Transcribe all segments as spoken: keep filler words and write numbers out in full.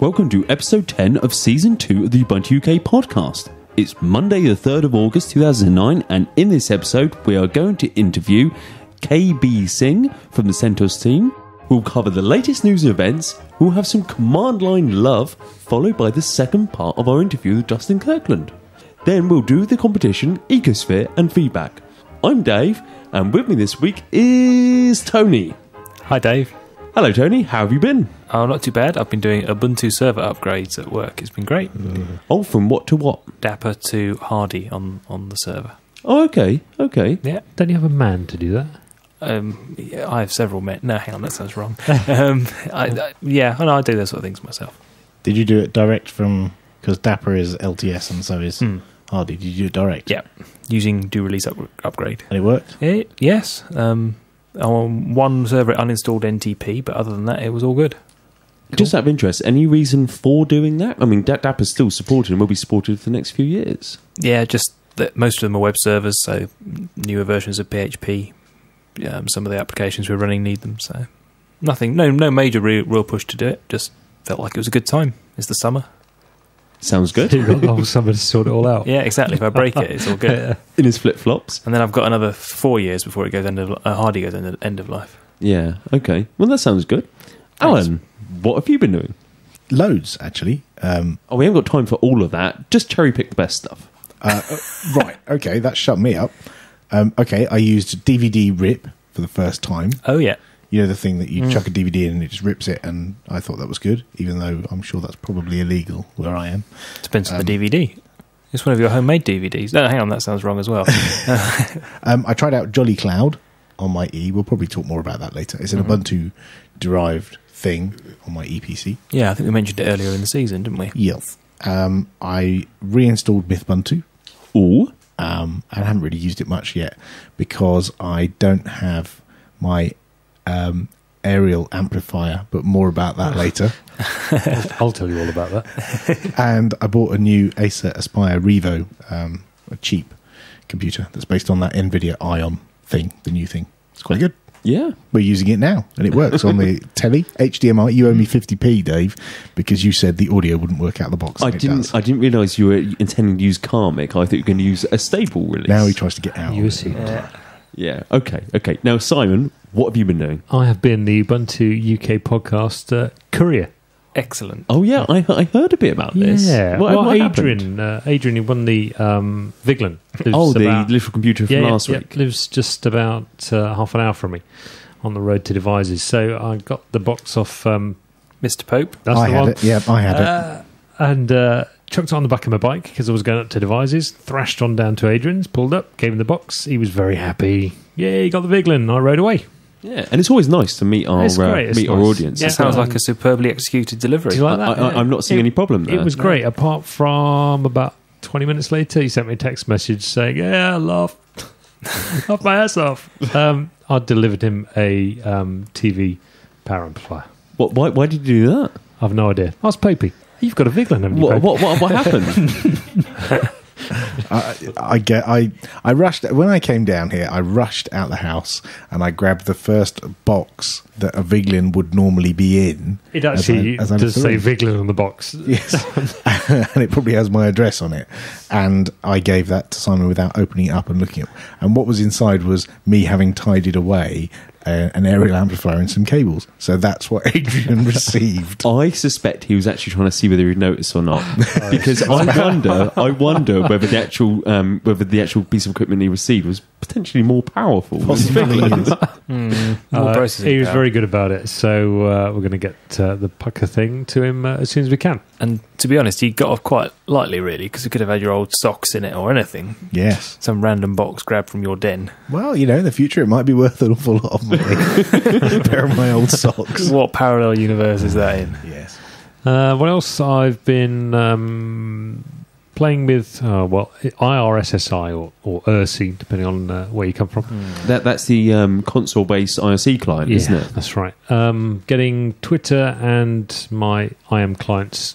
Welcome to episode ten of season two of the Ubuntu U K podcast. It's Monday the third of August two thousand nine, and in this episode we are going to interview K B Singh from the CentOS team. We'll cover the latest news and events, we'll have some command line love, followed by the second part of our interview with Justin Kirkland. Then we'll do the competition, Ecosphere and feedback. I'm Dave, and with me this week is Tony. Hi Dave. Hello Tony, how have you been? Oh, not too bad. I've been doing Ubuntu server upgrades at work. It's been great. Mm. Oh, from what to what? Dapper to Hardy on, on the server. Oh, okay, okay. Yeah. Don't you have a man to do that? Um, yeah, I have several men. No, hang on, that sounds wrong. um, I, I, yeah, I, know, I do those sort of things myself. Did you do it direct from... Because Dapper is L T S and so is mm. Hardy. Did you do it direct? Yeah, using do release up, upgrade. And it worked? It, yes. Um, on one server it uninstalled N T P, but other than that it was all good. Cool. Just out of interest, any reason for doing that? I mean, Dapper's still supported and will be supported for the next few years. Yeah, just that most of them are web servers, so newer versions of P H P... Um, some of the applications we're running need them, so nothing, no no major real, real push to do it, just felt like it was a good time. It's the summer. Sounds good. You've got the whole summer to sort it all out. Yeah, exactly. If I break it, it's all good. Yeah. In his flip-flops. And then I've got another four years before it goes end of, uh, Hardy goes end, end of life. Yeah, okay. Well, that sounds good. Thanks. Alan, what have you been doing? Loads, actually. Um, oh, we haven't got time for all of that. Just cherry-pick the best stuff. Uh, right, okay, that shut me up. Um, okay, I used D V D rip for the first time. Oh, yeah. You know, the thing that you mm. chuck a D V D in and it just rips it, and I thought that was good, even though I'm sure that's probably illegal where I am. Depends um, on the D V D. It's one of your homemade D V Ds. No, hang on, that sounds wrong as well. um, I tried out Jolly Cloud on my E. We'll probably talk more about that later. It's an mm. Ubuntu-derived thing on my E P C. Yeah, I think we mentioned it earlier in the season, didn't we? Yes. Um, I reinstalled Mythbuntu. Ooh. Um, I haven't really used it much yet because I don't have my um, aerial amplifier, but more about that later. I'll tell you all about that. And I bought a new Acer Aspire Revo, um, a cheap computer that's based on that NVIDIA Ion thing, the new thing. It's quite good. Yeah. We're using it now, and it works on the telly, H D M I. You owe me fifty p, Dave, because you said the audio wouldn't work out of the box. I didn't does. I didn't realise you were intending to use Karmic. I thought you were going to use a stable release. Now he tries to get out. You assumed. Yeah. yeah. Okay, okay. Now, Simon, what have you been doing? I have been the Ubuntu U K podcast uh, courier. Excellent. Oh, yeah, I, I heard a bit about this. Yeah. What, well, what Adrian, uh, Adrian, who won the um, Viglen. Oh, the about, little computer from yeah, last yeah, week. Yeah, lives just about uh, half an hour from me on the road to Devizes. So I got the box off um, Mister Pope. That's I the had one. It. Yeah, I had uh, it. And uh, chucked it on the back of my bike because I was going up to Devizes, thrashed on down to Adrian's, pulled up, gave him the box. He was very happy. Yay, got the Viglen. I rode away. Yeah, and it's always nice to meet our uh, meet nice. our audience. Yeah, it sounds um, like a superbly executed delivery. Do you like that? I, I, I'm not seeing it, any problem there. It was great, no. apart from about twenty minutes later, he sent me a text message saying, yeah, I laugh. Laugh my ass off. Um, I delivered him a um, T V power amplifier. What, why, why did you do that? I've no idea. I was Popey. You've got a Viglen, haven't you, What, what, what, what happened? I, I get. I I rushed when I came down here. I rushed out the house and I grabbed the first box that a Viglen would normally be in. It actually as I, as does say Viglen on the box. Yes, and it probably has my address on it. And I gave that to Simon without opening it up and looking at it. And what was inside was me having tidied away Uh, an aerial amplifier and some cables. So that's what Adrian received. I suspect he was actually trying to see whether he'd notice or not, because I wonder, I wonder whether the actual um, whether the actual piece of equipment he received was potentially more powerful. Possibly. mm. more uh, he was power. very good about it. So uh, we're going to get uh, the pucker thing to him uh, as soon as we can. And to be honest, he got off quite lightly, really, because you could have had your old socks in it or anything. Yes, some random box grabbed from your den. Well, you know, in the future it might be worth an awful lot of. A pair of my old socks. What parallel universe is that in? Yes. Uh, what else? I've been um, playing with, uh, well, irssi or, or irssi, depending on uh, where you come from. Mm. That That's the um, console-based I R C client, yeah, isn't it? That's right. Um, getting Twitter and my I A M clients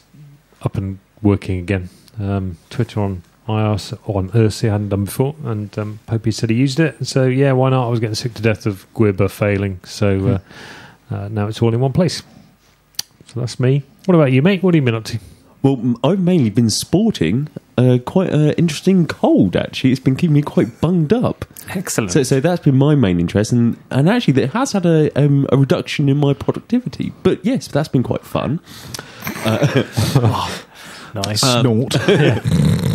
up and working again. Um, Twitter on I R C on irssi I hadn't done before, and um, Popey said he used it, so yeah, why not? I was getting sick to death of G U I B A failing, so uh, uh, now it's all in one place. So that's me. What about you, mate? What have you been up to? Well, I've mainly been sporting uh, quite an uh, interesting cold, actually. It's been keeping me quite bunged up. Excellent. So, so that's been my main interest. And, and actually, it has had a, um, a reduction in my productivity. But yes, that's been quite fun. Uh, nice. Um, snort. Yeah.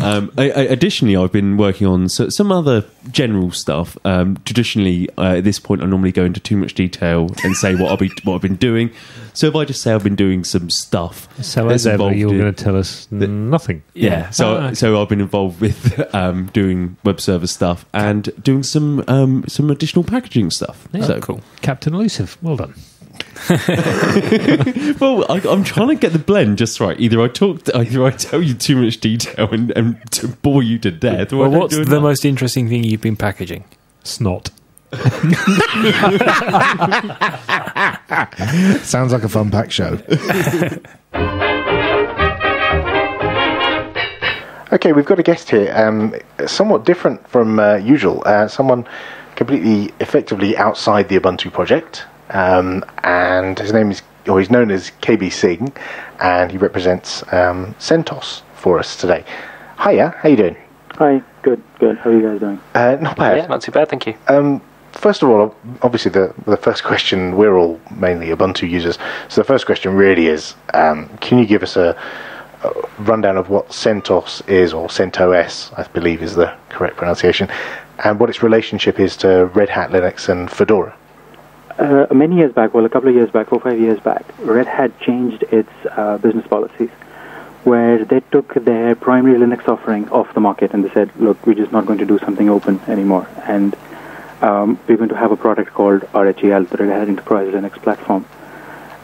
um, I, I, additionally, I've been working on so, some other general stuff. Um, traditionally, uh, at this point, I normally go into too much detail and say what, I'll be, what I've been doing. So if I just say I've been doing some stuff... So as ever, you're going to tell us the, nothing. Yeah. yeah. So, oh, okay. so I've been involved with um, doing web server stuff and doing some um, some additional packaging stuff. Yeah. So cool. Captain Elusive. Well done. Well, I, I'm trying to get the blend just right. Either I talk, to, either I tell you too much detail and, and to bore you to death. Well, what's the enough. most interesting thing you've been packaging? Snot. Sounds like a fun pack show. Okay, we've got a guest here. Um, somewhat different from uh, usual. Uh, someone completely, effectively outside the Ubuntu project. Um, and his name is, or he's known as K B Singh, and he represents um, CentOS for us today. Hiya, how you doing? Hi, good, good. How are you guys doing? Uh, not bad. Yeah, not too bad, thank you. Um, first of all, obviously the the first question, we're all mainly Ubuntu users, so the first question really is, um, can you give us a, a rundown of what CentOS is, or CentOS, I believe is the correct pronunciation, and what its relationship is to Red Hat Linux and Fedora? Uh, many years back, well, a couple of years back, four or five years back, Red Hat changed its uh, business policies, where they took their primary Linux offering off the market, and they said, look, we're just not going to do something open anymore, and um, we're going to have a product called R H L, the Red Hat Enterprise Linux platform.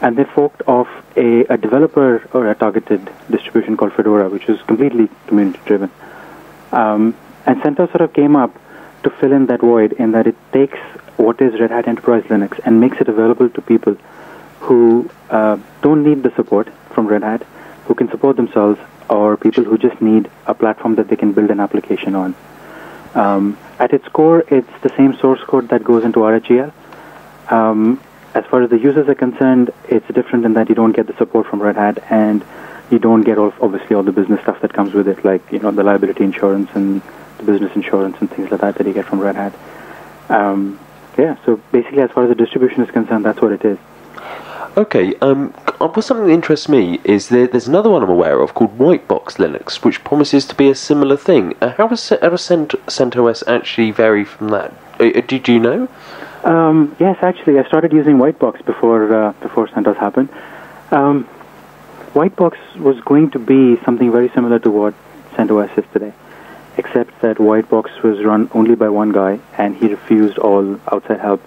And they forked off a, a developer or a targeted distribution called Fedora, which is completely community-driven. Um, and CentOS sort of came up to fill in that void, in that it takes what is Red Hat Enterprise Linux and makes it available to people who uh, don't need the support from Red Hat, who can support themselves, or people who just need a platform that they can build an application on. Um, at its core, it's the same source code that goes into R H E L. Um, as far as the users are concerned, it's different in that you don't get the support from Red Hat, and you don't get, all, obviously, all the business stuff that comes with it, like you know the liability insurance and the business insurance and things like that that you get from Red Hat. Um, Yeah, so basically as far as the distribution is concerned, that's what it is. Okay, um, something that interests me is that there's another one I'm aware of called Whitebox Linux, which promises to be a similar thing. Uh, how does how does Cent, CentOS actually vary from that? Uh, do, do you know? Um, yes, actually, I started using Whitebox before, uh, before CentOS happened. Um, Whitebox was going to be something very similar to what CentOS is today, except that Whitebox was run only by one guy, and he refused all outside help.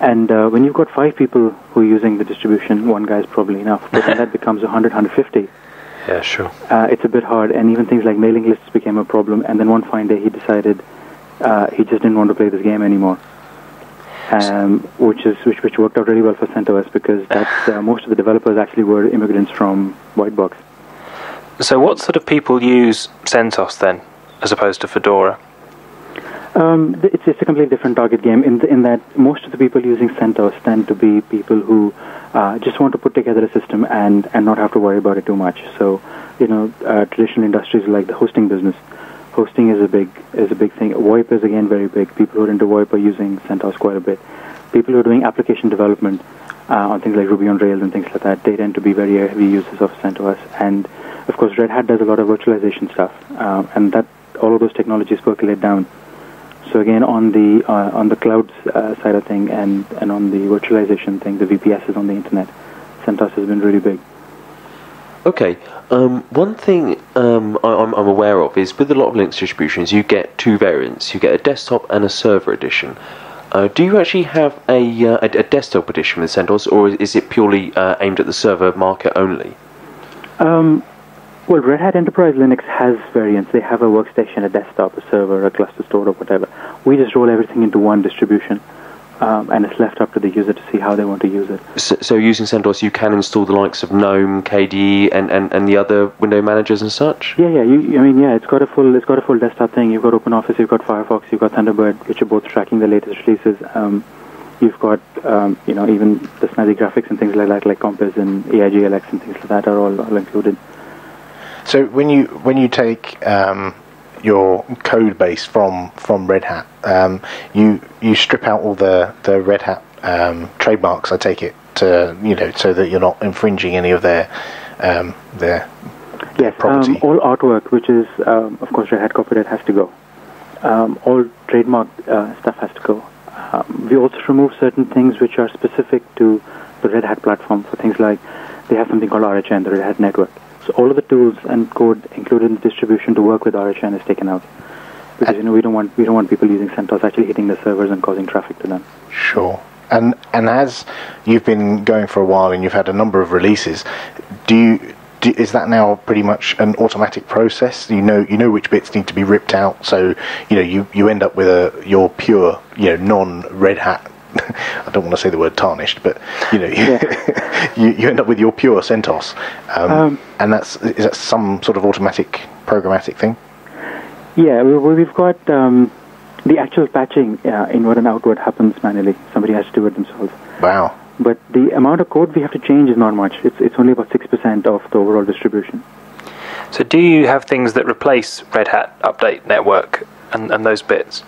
And uh, when you've got five people who are using the distribution, one guy is probably enough. But then that becomes a hundred, a hundred fifty. Yeah, sure. Uh, it's a bit hard, and even things like mailing lists became a problem. And then one fine day, he decided uh, he just didn't want to play this game anymore, um, which is which, which worked out really well for CentOS, because that's, uh, most of the developers actually were immigrants from Whitebox. So what sort of people use CentOS then, as opposed to Fedora? Um, it's, it's a completely different target game in, the, in that most of the people using CentOS tend to be people who uh, just want to put together a system and, and not have to worry about it too much. So, you know, uh, traditional industries like the hosting business, hosting is a big is a big thing. VoIP is again very big. People who are into VoIP are using CentOS quite a bit. People who are doing application development uh, on things like Ruby on Rails and things like that, they tend to be very heavy users of CentOS. And, of course, Red Hat does a lot of virtualization stuff, uh, and that all of those technologies percolate down. So again, on the uh, on the cloud uh, side of thing, and and on the virtualization thing, the V P S is on the internet. CentOS has been really big. Okay, um, one thing um, I, I'm, I'm aware of is with a lot of Linux distributions, you get two variants. You get a desktop and a server edition. Uh, do you actually have a uh, a, a desktop edition with CentOS, or is it purely uh, aimed at the server market only? Um. Well, Red Hat Enterprise Linux has variants. They have a workstation, a desktop, a server, a cluster store, or whatever. We just roll everything into one distribution, um, and it's left up to the user to see how they want to use it. So, so using CentOS, you can install the likes of GNOME, K D E, and, and, and the other window managers and such? Yeah, yeah. You, I mean, yeah, it's got a full it's got a full desktop thing. You've got OpenOffice, you've got Firefox, you've got Thunderbird, which are both tracking the latest releases. Um, you've got, um, you know, even the snazzy graphics and things like that, like Compiz and A I G L X and things like that are all, all included. So when you when you take um, your code base from from Red Hat, um, you you strip out all the the Red Hat um, trademarks, I take it, to, you know, so that you're not infringing any of their um, their yes, property. Um, all artwork, which is um, of course Red Hat copyright, has to go. Um, all trademark uh, stuff has to go. Um, we also remove certain things which are specific to the Red Hat platform. For things like, they have something called R H N, the Red Hat network. So all of the tools and code included in the distribution to work with R H N is taken out, because, you know, we don't want we don't want people using CentOS actually hitting the servers and causing traffic to them. Sure. And and as you've been going for a while and you've had a number of releases, do you? Is that now pretty much an automatic process? You know, you know which bits need to be ripped out, so you know you, you end up with a your pure, you know, non-Red Hat. I don't want to say the word tarnished, but you know, you yeah. you, you end up with your pure CentOS, um, um, and that's is that some sort of automatic programmatic thing? Yeah, we, we've got um, the actual patching uh, inward and outward happens manually. Somebody has to do it themselves. Wow. But the amount of code we have to change is not much. It's it's only about six percent of the overall distribution. So do you have things that replace Red Hat Update Network and, and those bits?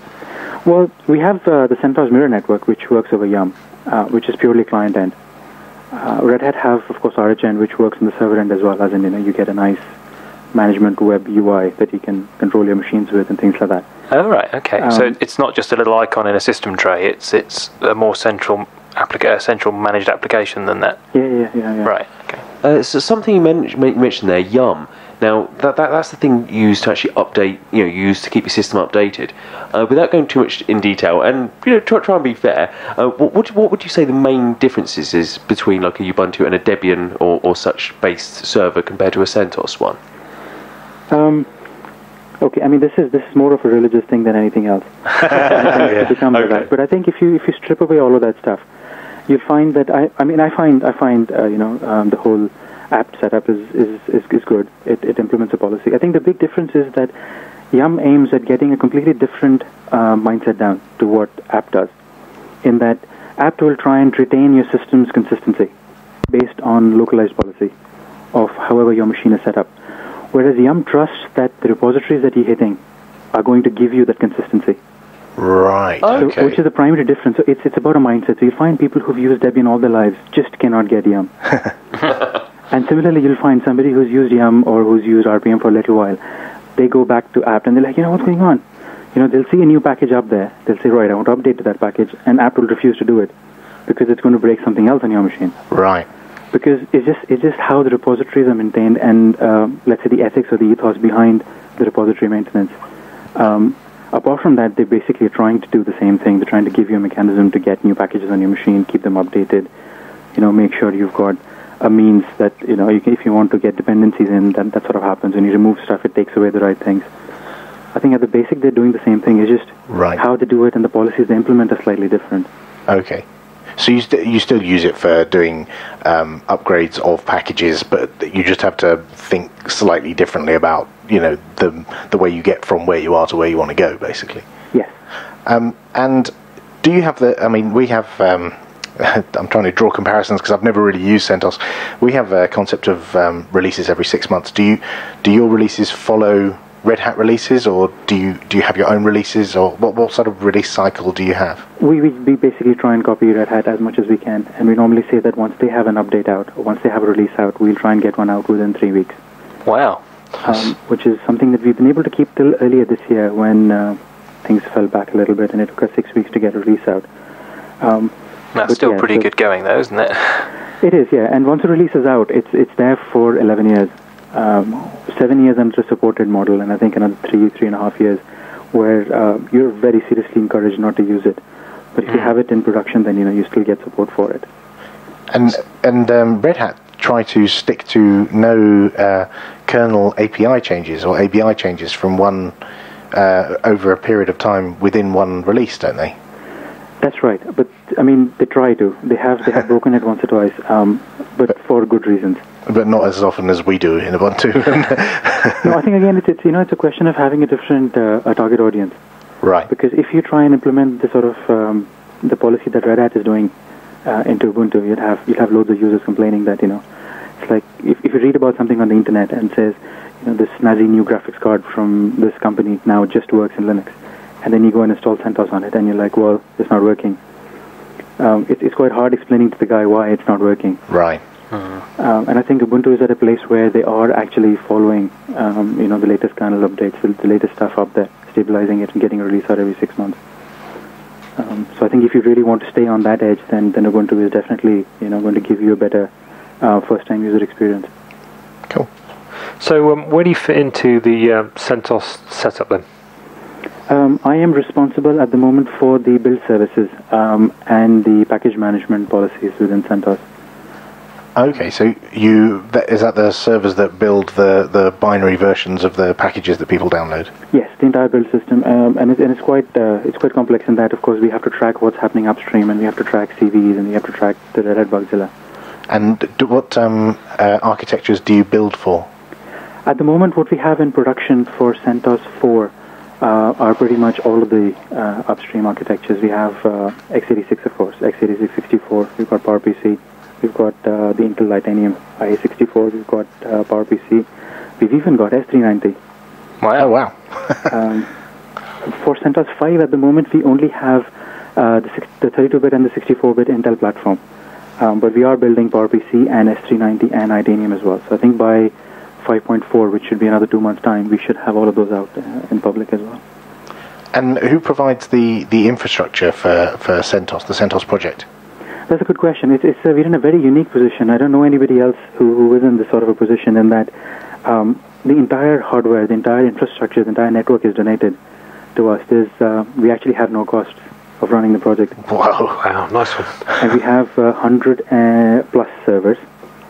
Well, we have uh, the CentOS Miro network, which works over yum, uh, which is purely client-end. Uh, Red Hat have, of course, R H N, which works in the server end as well, as in, you know, you get a nice management web U I that you can control your machines with and things like that. Oh, right, okay. Um, so it's not just a little icon in a system tray. It's, it's a more central... Applica- a central managed application than that. Yeah, yeah, yeah. yeah. Right. Okay. Uh, so something you men- mentioned there, yum. Now that, that that's the thing you use to actually update. You know, you use to keep your system updated. Uh, without going too much in detail, and you know, try, try and be fair. Uh, what, what what would you say the main differences is between like a Ubuntu and a Debian or, or such based server compared to a CentOS one? Um. Okay, I mean, this is this is more of a religious thing than anything else. yeah. okay. But I think if you if you strip away all of that stuff, you find that I, I mean I find I find uh, you know um, the whole apt setup is is, is, is good. It, it implements a policy. I think the big difference is that yum aims at getting a completely different uh, mindset down to what apt does. In that apt will try and retain your system's consistency based on localized policy of however your machine is set up. Whereas yum trusts that the repositories that you're hitting are going to give you that consistency. Right. So, okay. Which is the primary difference. So it's it's about a mindset. So you find people who've used Debian all their lives just cannot get yum. And similarly, you'll find somebody who's used yum or who's used R P M for a little while. They go back to apt and they're like, you know, what's going on? You know, they'll see a new package up there. They'll say, right, I want to update to that package, and apt will refuse to do it because it's going to break something else on your machine. Right. Because it's just it's just how the repositories are maintained, and um, let's say the ethics or the ethos behind the repository maintenance. Um, Apart from that, they're basically trying to do the same thing. They're trying to give you a mechanism to get new packages on your machine, keep them updated, you know, make sure you've got a means that, you know, you can, if you want to get dependencies in, that, that sort of happens. When you remove stuff, it takes away the right things. I think at the basic, they're doing the same thing. It's just right. How they do it and the policies they implement are slightly different. Okay. So you, st- you still use it for doing um, upgrades of packages, but you just have to think slightly differently about, you know, the the way you get from where you are to where you want to go, basically. Yes. Um, and do you have the... I mean, we have... Um, I'm trying to draw comparisons because I've never really used CentOS. We have a concept of um, releases every six months. Do you do your releases follow Red Hat releases, or do you do you have your own releases, or what what sort of release cycle do you have? We we basically try and copy Red Hat as much as we can, and we normally say that once they have an update out, or once they have a release out, we'll try and get one out within three weeks. Wow. Um, which is something that we've been able to keep till earlier this year when uh, things fell back a little bit, and it took us six weeks to get a release out. Um, That's still yeah, pretty so good going, though, isn't it? It is, yeah. And once a release is out, it's it's there for eleven years. Um, seven years under a supported model, and I think another three, three and a half years where uh, you're very seriously encouraged not to use it. But if mm. you have it in production, then you know you still get support for it. And and um, Red Hat try to stick to no uh, kernel A P I changes or A B I changes from one uh, over a period of time within one release, don't they? That's right. But I mean, they try to. They have they have broken it once or twice, um, but, but for good reasons. But not as often as we do in Ubuntu. No, I think again it's, it's you know it's a question of having a different uh, a target audience. Right. Because if you try and implement the sort of um, the policy that Red Hat is doing uh, into Ubuntu, you'd have you'd have loads of users complaining that, you know, it's like if, if you read about something on the internet and says, you know, this snazzy new graphics card from this company now just works in Linux, and then you go and install CentOS on it, and you're like, well, it's not working. Um, it, it's quite hard explaining to the guy why it's not working. Right. Mm-hmm. um, and I think Ubuntu is at a place where they are actually following, um, you know, the latest kernel updates, the, the latest stuff up there, stabilizing it and getting a release out every six months. Um, so I think if you really want to stay on that edge, then, then Ubuntu is definitely, you know, going to give you a better uh, first-time user experience. Cool. So um, where do you fit into the uh, CentOS setup then? Um, I am responsible at the moment for the build services um, and the package management policies within CentOS. Okay, so you that, is that the servers that build the, the binary versions of the packages that people download? Yes, the entire build system, um, and, it, and it's quite uh, it's quite complex in that, of course, we have to track what's happening upstream, and we have to track C Vs, and we have to track the Red Hat Bugzilla. And do, what um, uh, architectures do you build for? At the moment, what we have in production for CentOS four Uh, are pretty much all of the uh, upstream architectures. We have uh, x eighty-six, of course, x eighty-six sixty-four, we've got PowerPC, we've got uh, the Intel Itanium I A sixty-four, we've got uh, PowerPC, we've even got S three ninety. Wow, oh, wow. um, for CentOS five, at the moment, we only have uh, the thirty-two bit and the sixty-four bit Intel platform, um, but we are building PowerPC and S three ninety and Itanium as well, so I think by five point four, which should be another two months' time, we should have all of those out uh, in public as well. And who provides the, the infrastructure for, for CentOS, the CentOS project? That's a good question. It's, it's, uh, we're in a very unique position. I don't know anybody else who, who is in this sort of a position in that um, the entire hardware, the entire infrastructure, the entire network is donated to us. There's, uh, we actually have no cost of running the project. Wow, wow, nice one. And we have uh, one hundred plus servers.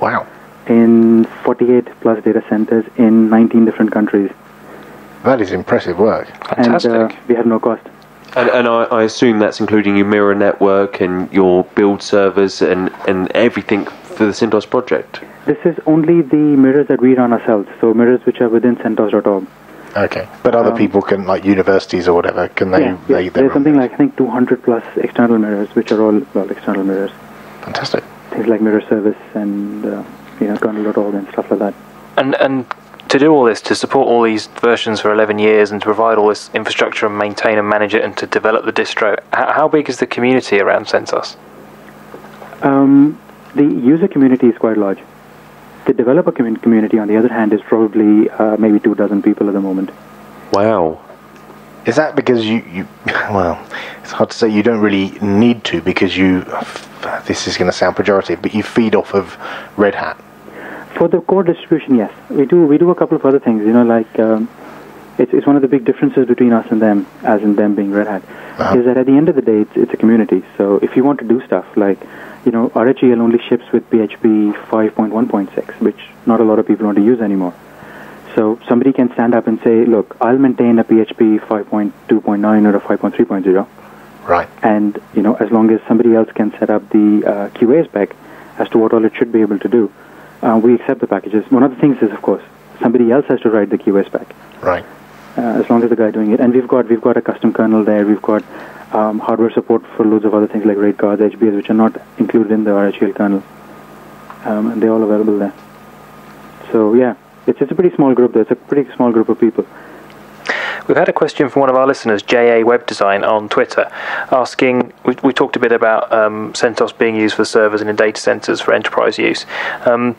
Wow. In forty-eight plus data centers in nineteen different countries. That is impressive work. Fantastic. And, uh, we have no cost. And, and I, I assume that's including your mirror network and your build servers and, and everything for the CentOS project? This is only the mirrors that we run ourselves, so mirrors which are within CentOS dot org. Okay, but other um, people can, like universities or whatever, can they... Yeah, they yeah. There's something mirrors. like, I think, two hundred plus external mirrors, which are all, well, external mirrors. Fantastic. Things like mirror service and... Uh, you know, kernel at all and stuff like that. And and to do all this, to support all these versions for eleven years and to provide all this infrastructure and maintain and manage it and to develop the distro, how big is the community around CentOS? Um, the user community is quite large. The developer com community, on the other hand, is probably uh, maybe two dozen people at the moment. Wow. Is that because you, you, well, it's hard to say, you don't really need to because you, this is going to sound pejorative, but you feed off of Red Hat? For the core distribution, yes. We do we do a couple of other things, you know, like um, it's, it's one of the big differences between us and them, as in them being Red Hat, uh-huh. is that at the end of the day, it's, it's a community. So if you want to do stuff like, you know, R H N only ships with P H P five point one point six, which not a lot of people want to use anymore. So somebody can stand up and say, look, I'll maintain a P H P five point two point nine or a five point three point zero. Right. And, you know, as long as somebody else can set up the uh, Q A spec as to what all it should be able to do, Uh, we accept the packages. One of the things is, of course, somebody else has to write the Q A spec. Right. Uh, as long as the guy doing it, and we've got we've got a custom kernel there. We've got um, hardware support for loads of other things like RAID cards, H B S, which are not included in the R H L kernel, um, and they're all available there. So yeah, it's it's a pretty small group. There. It's a pretty small group of people. We've had a question from one of our listeners, J A Web Design, on Twitter, asking, we, we talked a bit about um, CentOS being used for servers and in data centers for enterprise use. Um,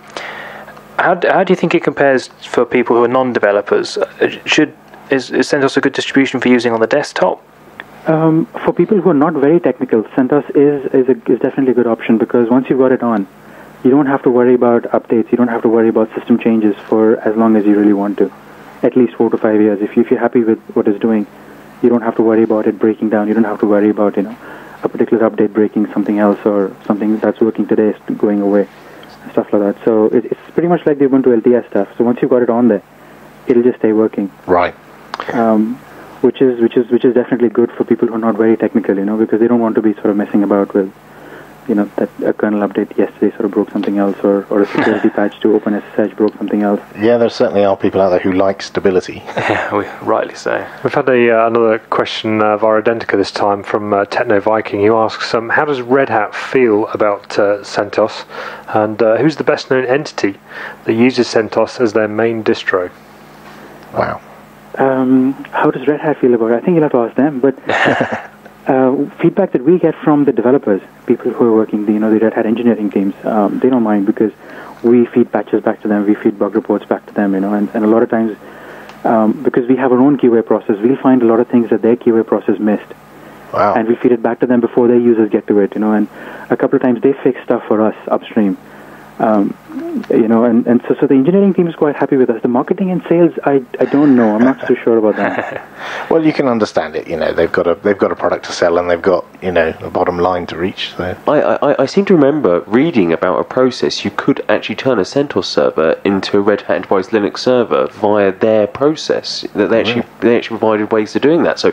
how, how do you think it compares for people who are non-developers? Should is, is CentOS a good distribution for using on the desktop? Um, for people who are not very technical, CentOS is, is, a, is definitely a good option because once you've got it on, you don't have to worry about updates, you don't have to worry about system changes for as long as you really want to. At least four to five years. If, you, if you're happy with what it's doing, you don't have to worry about it breaking down. You don't have to worry about, you know, a particular update breaking something else or something that's working today is going away, stuff like that. So it, it's pretty much like the Ubuntu L T S stuff. So once you've got it on there, it'll just stay working. Right. Um, which is which is which is definitely good for people who are not very technical, you know, because they don't want to be sort of messing about with you know, that a kernel update yesterday sort of broke something else, or, or a security patch to OpenSSH broke something else. Yeah, there certainly are people out there who like stability. Yeah, we, rightly so. We've had a, uh, another question uh, via Identica this time from uh, Techno Viking, who asks, um, how does Red Hat feel about uh, CentOS, and uh, who's the best known entity that uses CentOS as their main distro? Wow. Um, how does Red Hat feel about it? I think you'll have to ask them, but... Uh, feedback that we get from the developers, people who are working, the, you know, the Red Hat engineering teams, um, they don't mind, because we feed patches back to them, we feed bug reports back to them, you know, and, and a lot of times, um, because we have our own Q A process, we'll find a lot of things that their Q A process missed. Wow. And we feed it back to them before their users get to it, you know, and a couple of times they fix stuff for us upstream. Um, you know, and, and so, so the engineering team is quite happy with us. The marketing and sales, I, I don't know. I'm not so sure about that. Well, you can understand it. You know, they've got a they've got a product to sell, and they've got, you know, a bottom line to reach. So. I, I I seem to remember reading about a process you could actually turn a CentOS server into a Red Hat Enterprise Linux server via their process. That they actually mm. they actually provided ways of doing that. So,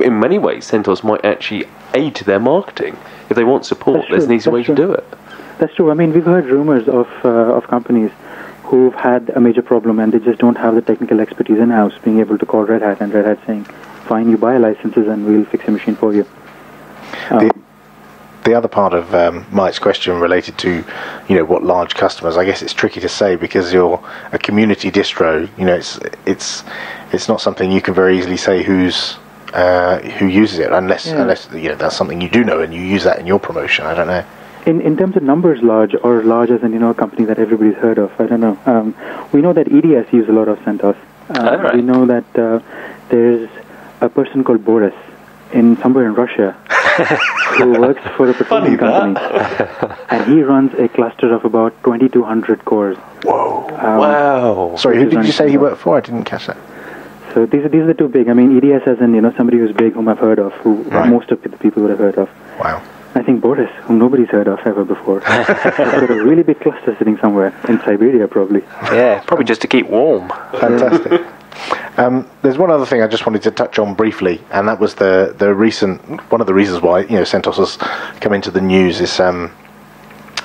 in many ways, CentOS might actually aid their marketing if they want support. There's an easy way to do it. That's true. I mean, we've heard rumors of uh, of companies who've had a major problem and they just don't have the technical expertise in-house, being able to call Red Hat and Red Hat saying, fine, you buy licenses and we'll fix the machine for you. Um, the, the other part of um, Mike's question related to, you know, what large customers, I guess it's tricky to say because you're a community distro. You know, it's, it's, it's not something you can very easily say who's... Uh, who uses it, unless, yeah. unless you know, that's something you do know and you use that in your promotion. I don't know. In in terms of numbers, large or large as in, you know, a company that everybody's heard of, I don't know. Um, we know that E D S use a lot of CentOS. Uh, All right. We know that uh, there's a person called Boris in somewhere in Russia who works for a petroleum company, and he runs a cluster of about twenty-two hundred cores. Whoa! Um, wow! Sorry, who did you say he worked for? I didn't catch that. So these are, these are the two big. I mean, E D S as in, you know, somebody who's big, whom I've heard of, who right. most of the people would have heard of. Wow. I think Boris, whom nobody's heard of ever before. He's got a really big cluster sitting somewhere, in Siberia probably. Yeah, probably just to keep warm. Fantastic. Um, there's one other thing I just wanted to touch on briefly, and that was the, the recent, one of the reasons why, you know, CentOS has come into the news is um,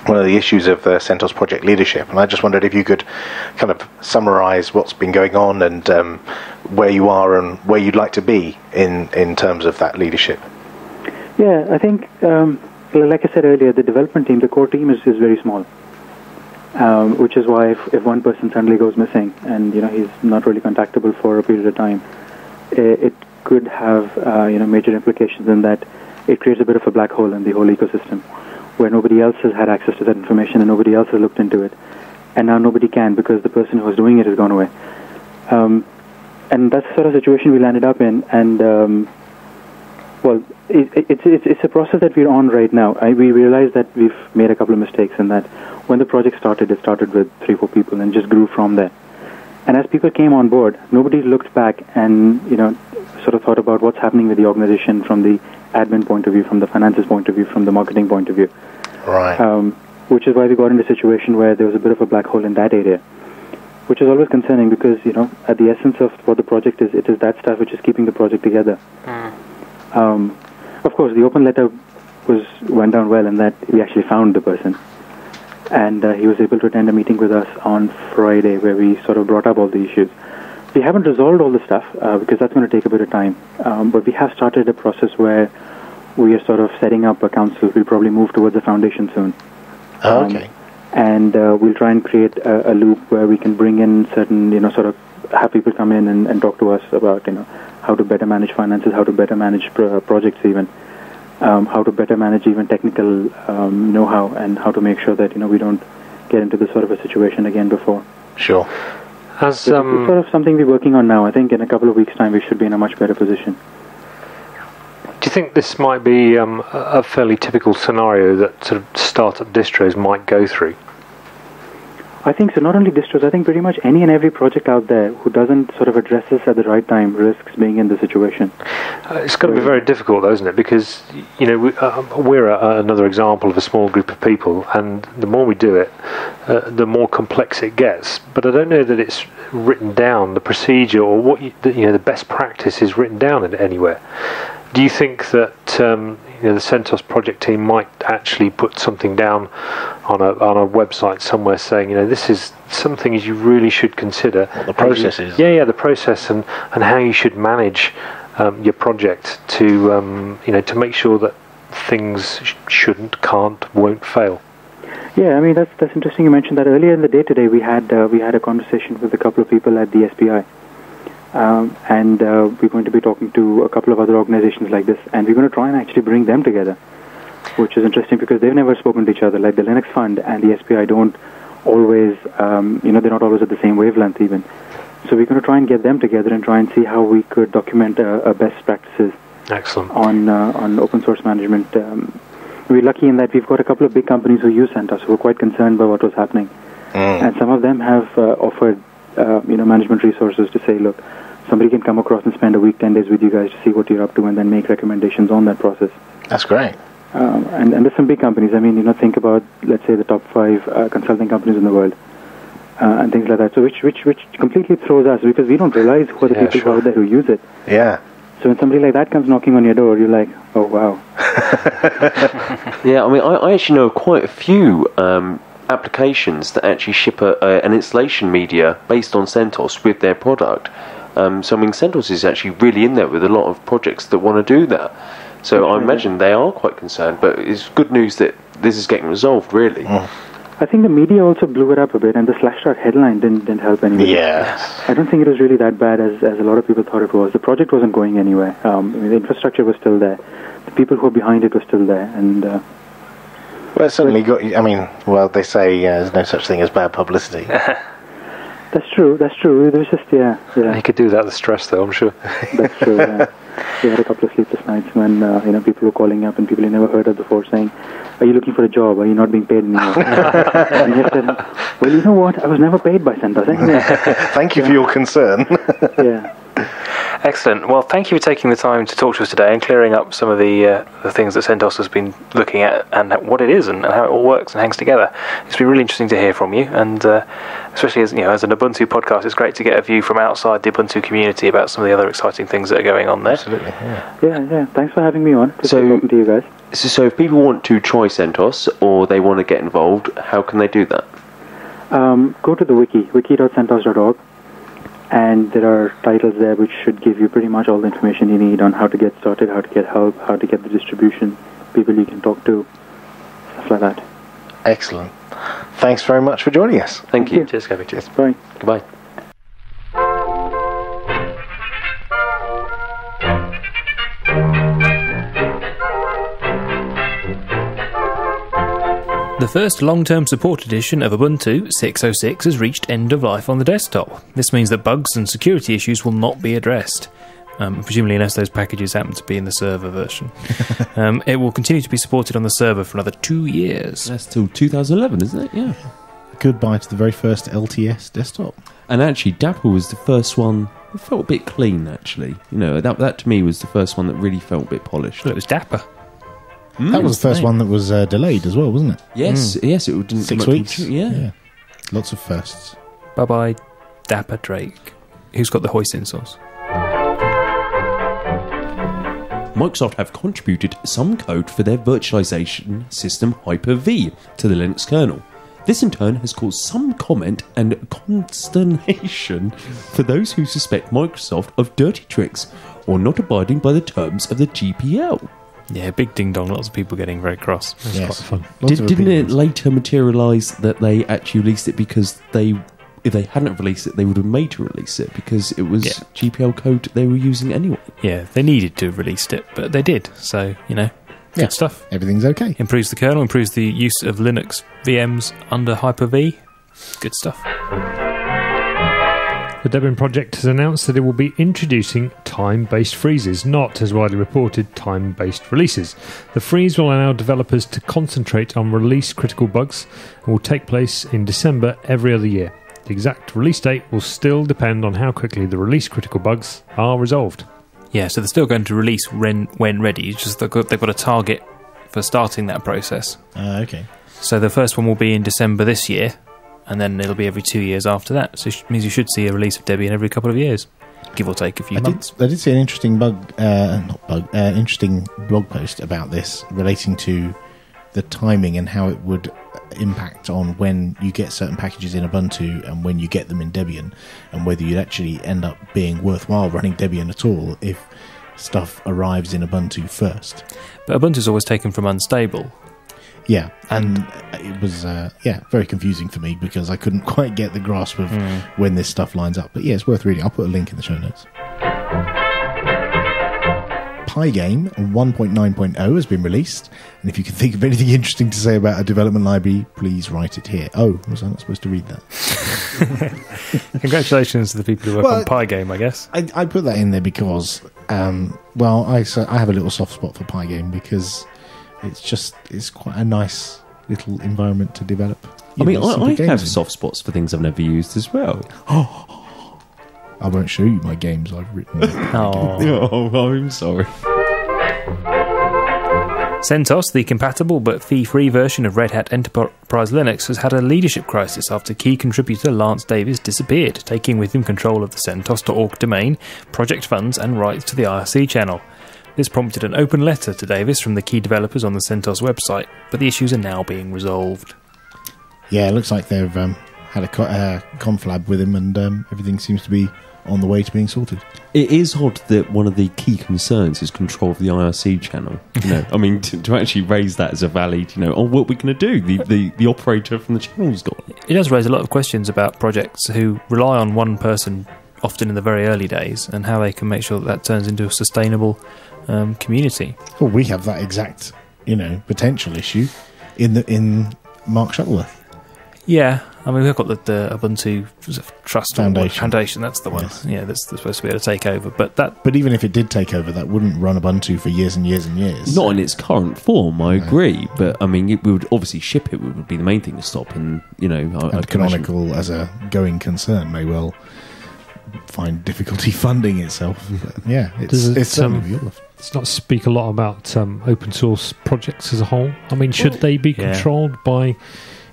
one of the issues of uh, CentOS project leadership, and I just wondered if you could kind of summarise what's been going on and um, where you are and where you'd like to be in, in terms of that leadership. Yeah, I think, um, like I said earlier, the development team, the core team is, is very small, um, which is why if, if one person suddenly goes missing and, you know, he's not really contactable for a period of time, it, it could have, uh, you know, major implications in that it creates a bit of a black hole in the whole ecosystem where nobody else has had access to that information and nobody else has looked into it. And now nobody can because the person who was doing it has gone away. Um, and that's the sort of situation we landed up in. And, um, well... It, it, it's, it's a process that we're on right now. I, we realize that we've made a couple of mistakes in that when the project started, it started with three, four people and just grew from there. And as people came on board, nobody looked back and, you know, sort of thought about what's happening with the organization from the admin point of view, from the finances point of view, from the marketing point of view. Right. Um, which is why we got into a situation where there was a bit of a black hole in that area, which is always concerning because, you know, at the essence of what the project is, it is that stuff which is keeping the project together. Mm. Um, Of course, the open letter was went down well in that we actually found the person. And uh, he was able to attend a meeting with us on Friday where we sort of brought up all the issues. We haven't resolved all the stuff uh, because that's going to take a bit of time. Um, but we have started a process where we are sort of setting up a council. We'll probably move towards a foundation soon. Oh, okay. Um, and uh, we'll try and create a, a loop where we can bring in certain, you know, sort of have people come in and, and talk to us about, you know, how to better manage finances, how to better manage pro projects even, um, how to better manage even technical um, know-how, and how to make sure that, you know, we don't get into this sort of a situation again before. Sure. As, um, it's sort of something we're working on now. I think in a couple of weeks' time we should be in a much better position. Do you think this might be um, a fairly typical scenario that sort of startup distros might go through? I think so, not only distros, I think pretty much any and every project out there who doesn't sort of address this at the right time risks being in the situation. Uh, it's going to be very difficult though, isn't it? Because, you know, we, uh, we're a, another example of a small group of people, and the more we do it, uh, the more complex it gets. But I don't know that it's written down, the procedure or what, you, the, you know, the best practice is written down in anywhere. Do you think that, um, you know, the CentOS project team might actually put something down on a on a website somewhere saying, you know, this is some things you really should consider. What the processes. Yeah, yeah, the process and and how you should manage um, your project to um, you know, to make sure that things sh shouldn't, can't, won't fail. Yeah, I mean, that's that's interesting. You mentioned that earlier in the day today. We had uh, we had a conversation with a couple of people at the S P I. Um, and uh, we're going to be talking to a couple of other organizations like this, and we're going to try and actually bring them together, which is interesting because they've never spoken to each other. Like the Linux Fund and the S P I don't always, um, you know, they're not always at the same wavelength even. So we're going to try and get them together and try and see how we could document uh, our best practices. Excellent. On uh, on open source management. Um, we're lucky in that we've got a couple of big companies who use CentOS who were quite concerned by what was happening, mm. and some of them have uh, offered. Uh, you know, management resources to say, look, somebody can come across and spend a week, ten days with you guys to see what you're up to and then make recommendations on that process. That's great. Um, and, and there's some big companies. I mean, you know, think about, let's say, the top five uh, consulting companies in the world uh, and things like that. So which, which, which completely throws us because we don't realize who are the yeah, people sure. out there who use it. Yeah. So when somebody like that comes knocking on your door, you're like, oh, wow. Yeah, I mean, I, I actually know quite a few um applications that actually ship a, uh, an installation media based on CentOS with their product. Um, so I mean, CentOS is actually really in there with a lot of projects that want to do that. So mm-hmm. I imagine they are quite concerned, but it's good news that this is getting resolved, really. Mm. I think the media also blew it up a bit, and the slashdot headline didn't, didn't help anybody. Yes. I don't think it was really that bad as, as a lot of people thought it was. The project wasn't going anywhere. Um, I mean, the infrastructure was still there. The people who were behind it were still there, and uh, well, it certainly got, I mean, well, they say uh, there's no such thing as bad publicity. That's true, that's true. There's just, yeah, yeah. He could do that with stress, though, I'm sure. That's true, yeah. We had a couple of sleepless nights when, uh, you know, people were calling up and people you never heard of before saying, are you looking for a job? Are you not being paid anymore? And he said, well, you know what? I was never paid by CentOS. Thank you yeah. for your concern. Yeah. Excellent. Well, thank you for taking the time to talk to us today and clearing up some of the uh, the things that CentOS has been looking at and what it is and, and how it all works and hangs together. It's been really interesting to hear from you, and uh, especially as you know, as an Ubuntu podcast, it's great to get a view from outside the Ubuntu community about some of the other exciting things that are going on there. Absolutely. Yeah. Yeah. Yeah. Thanks for having me on. Good so, talking to you guys. So, so, if people want to try CentOS or they want to get involved, how can they do that? Um, go to the wiki, wiki dot centos dot org. And there are titles there which should give you pretty much all the information you need on how to get started, how to get help, how to get the distribution, people you can talk to, stuff like that. Excellent. Thanks very much for joining us. Thank, Thank you. you. Cheers, K B. Cheers. Bye. Goodbye. The first long-term support edition of Ubuntu six oh six has reached end of life on the desktop. This means that bugs and security issues will not be addressed, um, presumably unless those packages happen to be in the server version. um, it will continue to be supported on the server for another two years. That's till two thousand eleven, isn't it? Yeah. Goodbye to the very first L T S desktop. And actually, Dapper was the first one that felt a bit clean, actually. You know, that, that to me was the first one that really felt a bit polished. Well, it was Dapper. Mm, that was the first one that was uh, delayed as well, wasn't it? Yes, mm. yes, it didn't six weeks. Yeah. yeah, lots of firsts. Bye bye, Dapper Drake. Who's got the hoisin sauce? Microsoft have contributed some code for their virtualization system Hyper-V to the Linux kernel. This in turn has caused some comment and consternation for those who suspect Microsoft of dirty tricks or not abiding by the terms of the G P L. Yeah, big ding-dong, lots of people getting very cross. It's yes. quite fun. Did, didn't it later materialise that they actually released it because they, if they hadn't released it, they would have made to release it because it was yeah. G P L code they were using anyway? Yeah, they needed to have released it, but they did. So, you know, good yeah. stuff. Everything's okay. Improves the kernel, improves the use of Linux V Ms under Hyper-V. Good stuff. The Debian project has announced that it will be introducing time-based freezes, not, as widely reported, time-based releases. The freeze will allow developers to concentrate on release-critical bugs and will take place in December every other year. The exact release date will still depend on how quickly the release-critical bugs are resolved. Yeah, so they're still going to release when, when ready, it's just they've got, they've got a target for starting that process. Uh, okay. So the first one will be in December this year, and then it'll be every two years after that. So it means you should see a release of Debian every couple of years. give or take a few I months. Did, I did see an interesting bug, uh, not bug, uh, interesting blog post about this relating to the timing and how it would impact on when you get certain packages in Ubuntu and when you get them in Debian, and whether you'd actually end up being worthwhile running Debian at all if stuff arrives in Ubuntu first. But Ubuntu's always taken from unstable. Yeah, and it was uh, yeah very confusing for me because I couldn't quite get the grasp of mm. when this stuff lines up. But yeah, it's worth reading. I'll put a link in the show notes. Pygame one point nine point oh has been released, and if you can think of anything interesting to say about a development library, please write it here. Oh, was I not supposed to read that? Congratulations to the people who work well, on Pygame, I guess. I, I put that in there because, um, well, I, so I have a little soft spot for Pygame because... It's just, it's quite a nice little environment to develop. You I mean, know, I, I have in. soft spots for things I've never used as well. I won't show you my games I've written. oh. oh, I'm sorry. CentOS, the compatible but fee-free version of Red Hat Enterprise Linux, has had a leadership crisis after key contributor Lance Davies disappeared, taking with him control of the CentOS dot org domain, project funds and rights to the I R C channel. This prompted an open letter to Davies from the key developers on the CentOS website, but the issues are now being resolved. Yeah, it looks like they've um, had a co uh, conflab with him, and um, everything seems to be on the way to being sorted. It is odd that one of the key concerns is control of the I R C channel. You know, I mean, to, to actually raise that as a valid, you know, oh, what are we going to do? The, the, the operator from the channel's gone. It does raise a lot of questions about projects who rely on one person, often in the very early days, and how they can make sure that that turns into a sustainable... Um, community. Well, we have that exact, you know, potential issue in the in Mark Shuttleworth. Yeah, I mean, we've got the, the Ubuntu Trust Foundation. Foundation, that's the one. Yes. Yeah, that's, that's supposed to be able to take over. But that, but even if it did take over, that wouldn't run Ubuntu for years and years and years. Not in its current form, I no. agree. But I mean, it, we would obviously ship it. Would be the main thing to stop, and you know, I, and I Canonical imagine. As a going concern may well find difficulty funding itself. But yeah, it's Does it, it's um, certainly awful. Let's not speak a lot about um, open source projects as a whole. I mean, should well, they be controlled yeah. by,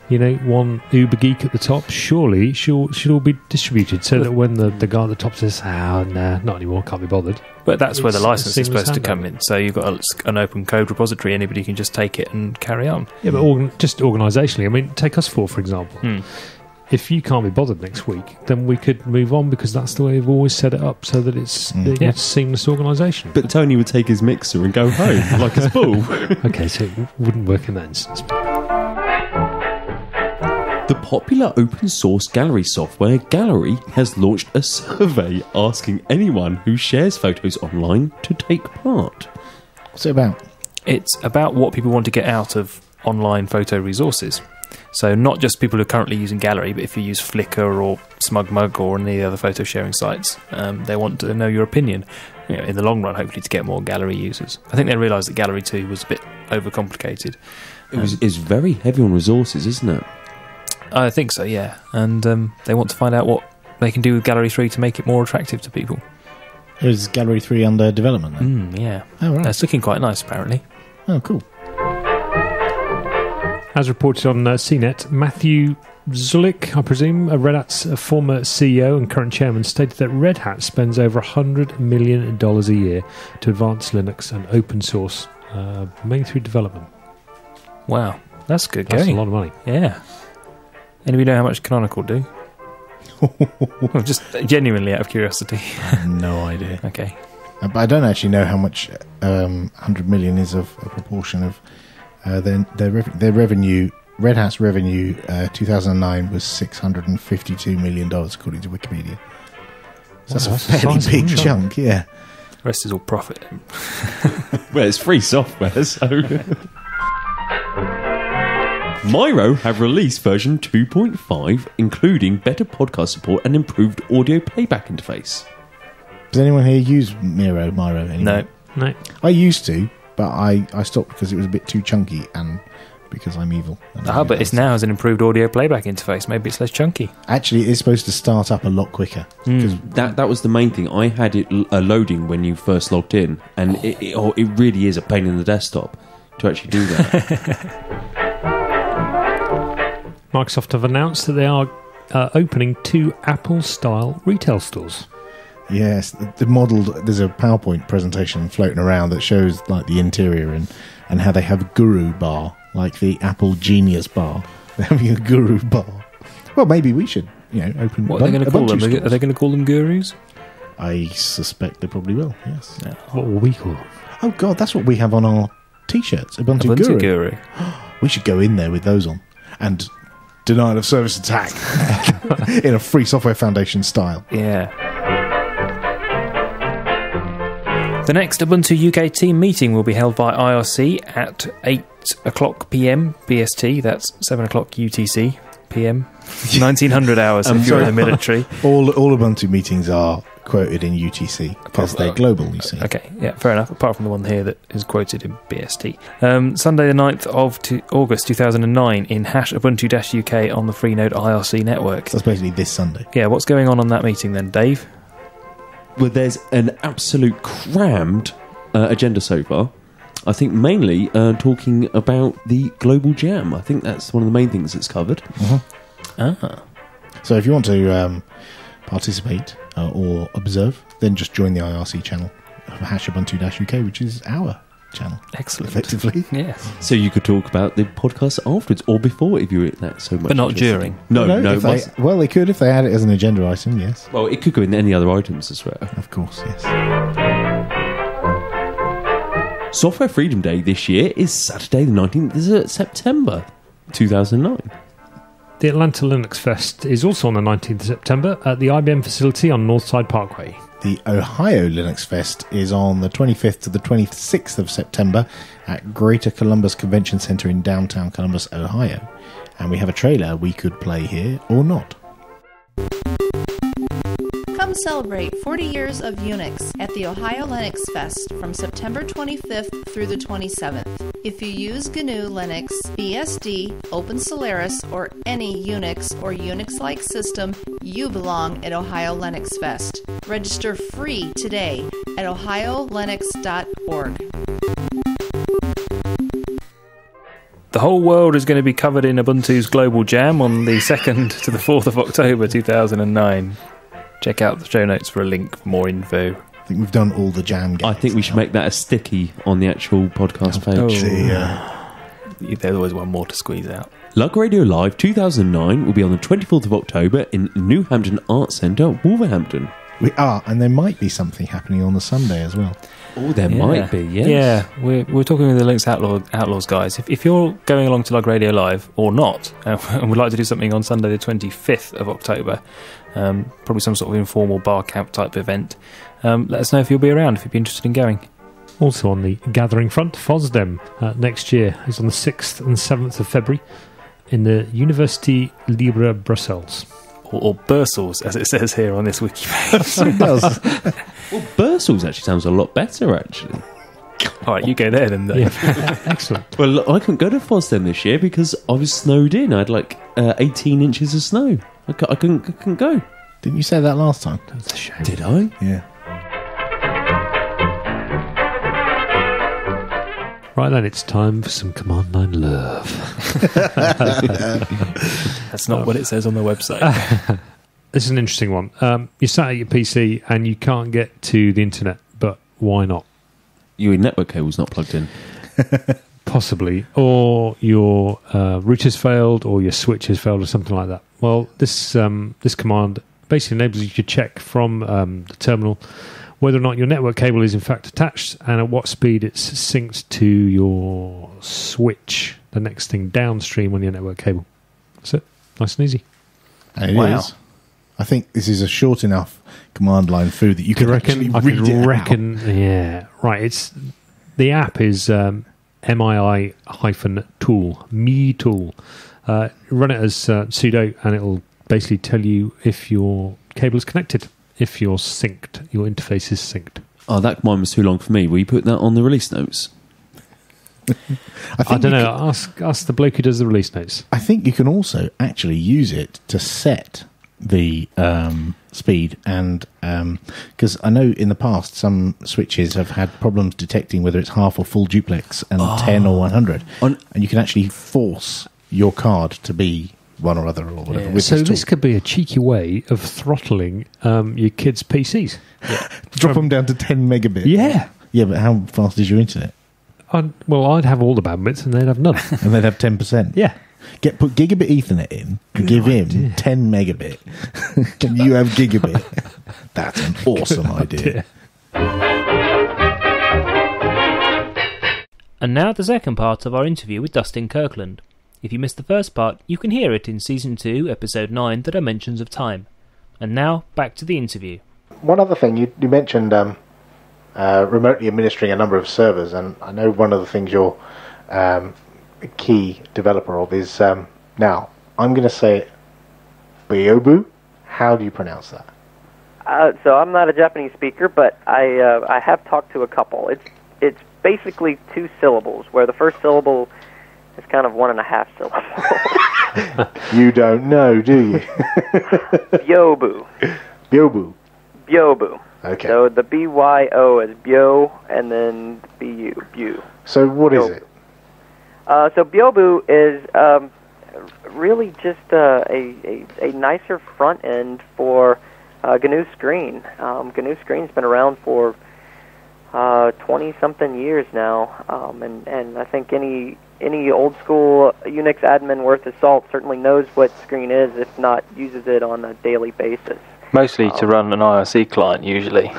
you know, one uber geek at the top? Surely it should, should all be distributed so that when the, the guy at the top says, ah, oh, nah, not anymore, can't be bothered. But that's it's where the license is supposed to come in. So you've got a, an open code repository, anybody can just take it and carry on. Yeah, but organ just organisationally, I mean, take us for, for example. Hmm. If you can't be bothered next week, then we could move on because that's the way we've always set it up so that it's mm. it, yeah. a seamless organisation. But Tony would take his mixer and go home like a fool. Okay, so it wouldn't work in that instance. The popular open source gallery software Gallery has launched a survey asking anyone who shares photos online to take part. What's it about? It's about what people want to get out of online photo resources. So not just people who are currently using Gallery, but if you use Flickr or SmugMug or any other photo sharing sites, um, they want to know your opinion, you know, in the long run, hopefully to get more Gallery users. I think they realised that Gallery two was a bit overcomplicated. It was, um, it's very heavy on resources, isn't it? I think so, yeah. And um, they want to find out what they can do with Gallery three to make it more attractive to people. Is Gallery three under development then? Mm, yeah. Oh, right. It's looking quite nice, apparently. Oh, cool. As reported on uh, C net, Matthew Zulik, I presume, a Red Hat's a former C E O and current chairman, stated that Red Hat spends over one hundred million dollars a year to advance Linux and open source, uh, mainly through development. Wow, that's good that's going. That's a lot of money. Yeah. Anybody know how much Canonical do? Well, just genuinely out of curiosity. No idea. Okay. Uh, but I don't actually know how much um, one hundred million dollars is of a proportion of... Uh, their their, rev their revenue, Red Hat's revenue, uh, two thousand nine was six hundred fifty-two million dollars, according to Wikipedia. So wow, that's, that's a fairly big chunk, chunk, yeah. The rest is all profit. Well, it's free software, so... Miro have released version two point five, including better podcast support and improved audio playback interface. Does anyone here use Miro, Miro anymore? No. No. I used to. But I, I stopped because it was a bit too chunky and because I'm evil. Ah, but it's now has an improved audio playback interface. Maybe it's less chunky. Actually, it's supposed to start up a lot quicker. Mm. That that was the main thing. I had it uh, loading when you first logged in, and oh. it, it, oh, it really is a pain in the desktop to actually do that. Microsoft have announced that they are uh, opening two Apple-style retail stores. Yes, the modelled. There's a PowerPoint presentation floating around that shows like the interior and and how they have a guru bar, like the Apple Genius bar. They're having a guru bar. Well, maybe we should, you know, open. What are they going to call them? Stores. Are they going to call them gurus? I suspect they probably will. Yes. Yeah. What will we call them? Oh God, that's what we have on our T-shirts. Ubuntu, Ubuntu Guru. Guru. We should go in there with those on and denial of service attack in a Free Software Foundation style. Yeah. The next Ubuntu U K team meeting will be held by I R C at eight o'clock p m B S T. That's seven o'clock U T C p m. nineteen hundred hours if you're in the military. All, all Ubuntu meetings are quoted in U T C because they're global, you see. Okay, yeah, fair enough, apart from the one here that is quoted in B S T. Um, Sunday the ninth of August two thousand nine in hash Ubuntu U K on the Freenode I R C network. That's basically this Sunday. Yeah, what's going on on that meeting then, Dave? Well, there's an absolute crammed uh, agenda so far. I think mainly uh, talking about the Global Jam. I think that's one of the main things that's covered. Uh-huh. Ah. So if you want to um, participate uh, or observe, then just join the I R C channel of hash Ubuntu U K, which is our channel. Excellent. Effectively. Yeah. So you could talk about the podcast afterwards or before if you were that so much. But not during. No, no. no they, well, they could if they had it as an agenda item, yes. Well, it could go in any other items as well. Of course, yes. Software Freedom Day this year is Saturday the nineteenth of September two thousand nine. The Atlanta Linux Fest is also on the nineteenth of September at the I B M facility on Northside Parkway. The Ohio Linux Fest is on the twenty-fifth to the twenty-sixth of September at Greater Columbus Convention Center in downtown Columbus, Ohio. And we have a trailer we could play here or not. Come celebrate forty years of Unix at the Ohio Linux Fest from September twenty-fifth through the twenty-seventh. If you use G N U Linux, B S D, Open Solaris, or any Unix or Unix-like system, you belong at Ohio Linux Fest. Register free today at ohio linux dot org. The whole world is going to be covered in Ubuntu's Global Jam on the second to the fourth of October two thousand nine. Check out the show notes for a link for more info. I think we've done all the jam games. I think we should now. make that a sticky on the actual podcast page. Oh, yeah. There's always one more to squeeze out. Lug Radio Live two thousand nine will be on the twenty-fourth of October in New Hampton Arts Centre, Wolverhampton. We are, and there might be something happening on the Sunday as well. Oh, there yeah. might be, yes. Yeah, we're, we're talking with the Linux Outlaw, Outlaws guys. If, if you're going along to Lug Radio Live, or not, uh, and would like to do something on Sunday the twenty-fifth of October, um, probably some sort of informal bar camp type event, um, let us know if you'll be around, if you'd be interested in going. Also on the gathering front, FOSDEM uh, next year is on the sixth and seventh of February in the University Libre Brussels. Or, or Bursels, as it says here on this wiki page. It does. Well, Bursels actually sounds a lot better, actually. All right, you go there then, though. Yeah. Excellent. Well, look, I couldn't go to FOSDEM this year because I was snowed in. I had, like, uh, eighteen inches of snow. I, c I, couldn't, I couldn't go. Didn't you say that last time? That's a shame. Did I? Yeah. Right then, it's time for some command line love. That's not um, what it says on the website. Uh, this is an interesting one. Um, you're sat at your P C and you can't get to the internet, but why not? Your network cable's not plugged in. Possibly. Or your uh, router's failed or your switch has failed or something like that. Well, this, um, this command basically enables you to check from um, the terminal whether or not your network cable is in fact attached and at what speed it's synced to your switch, the next thing downstream on your network cable. That's it. Nice and easy. And it wow. is. I think this is a short enough command line food that you can reckon, actually read I could it reckon, out. Yeah. Right. It's, the app is um, M I I hyphen tool, me tool. Uh, run it as uh, sudo and it'll basically tell you if your cable is connected. If you're synced, your interface is synced. Oh, that one was too long for me. Will you put that on the release notes? I, think I don't know. Can, ask, ask the bloke who does the release notes. I think you can also actually use it to set the um, speed. And because um, I know in the past some switches have had problems detecting whether it's half or full duplex and oh. ten or one hundred. On, and you can actually force your card to be one or other or whatever. Yeah. So this could be a cheeky way of throttling um, your kids' P Cs. Yeah. Drop them down to ten megabits. Yeah. Yeah, but how fast is your internet? I'd, well, I'd have all the bandwidths and they'd have none. And they'd have ten percent. Yeah. Get Put gigabit Ethernet in and give idea. him ten megabit. Can you have gigabit? That's an awesome idea. idea. And now the second part of our interview with Dustin Kirkland. If you missed the first part, you can hear it in Season two, Episode nine, The Dimensions of Time. And now, back to the interview. One other thing, you, you mentioned um, uh, remotely administering a number of servers, and I know one of the things you're um, a key developer of is, um, now, I'm going to say Byobu. How do you pronounce that? Uh, so I'm not a Japanese speaker, but I uh, I have talked to a couple. It's, it's basically two syllables, where the first syllable... It's kind of one and a half syllables. You don't know, do you? Byobu. Byobu. Byobu. Okay. So the B Y O is Byo, and then B U. Bu. So what Byobu. is it? Uh, so Byobu is um, really just uh, a, a a nicer front end for uh, G N U Screen. Um, G N U Screen's been around for twenty-something uh, years now, um, and and I think any any old-school Unix admin worth his salt certainly knows what Screen is, if not uses it on a daily basis. Mostly um, to run an I R C client, usually.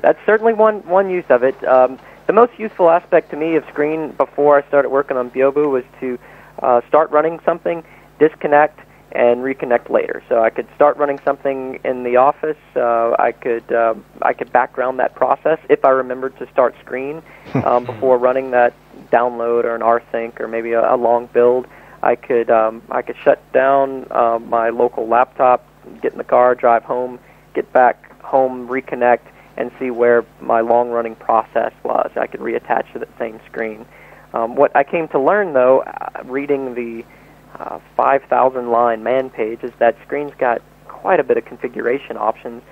That's certainly one, one use of it. Um, the most useful aspect to me of Screen before I started working on Byobu was to uh, start running something, disconnect, and reconnect later. So I could start running something in the office. Uh, I could uh, I could background that process if I remembered to start Screen um, before running that download or an rsync or maybe a, a long build. I could um, I could shut down uh, my local laptop, get in the car, drive home, get back home, reconnect, and see where my long-running process was. I could reattach to that same Screen. Um, what I came to learn, though, uh, reading the Uh, five thousand line man page is that Screen's got quite a bit of configuration options,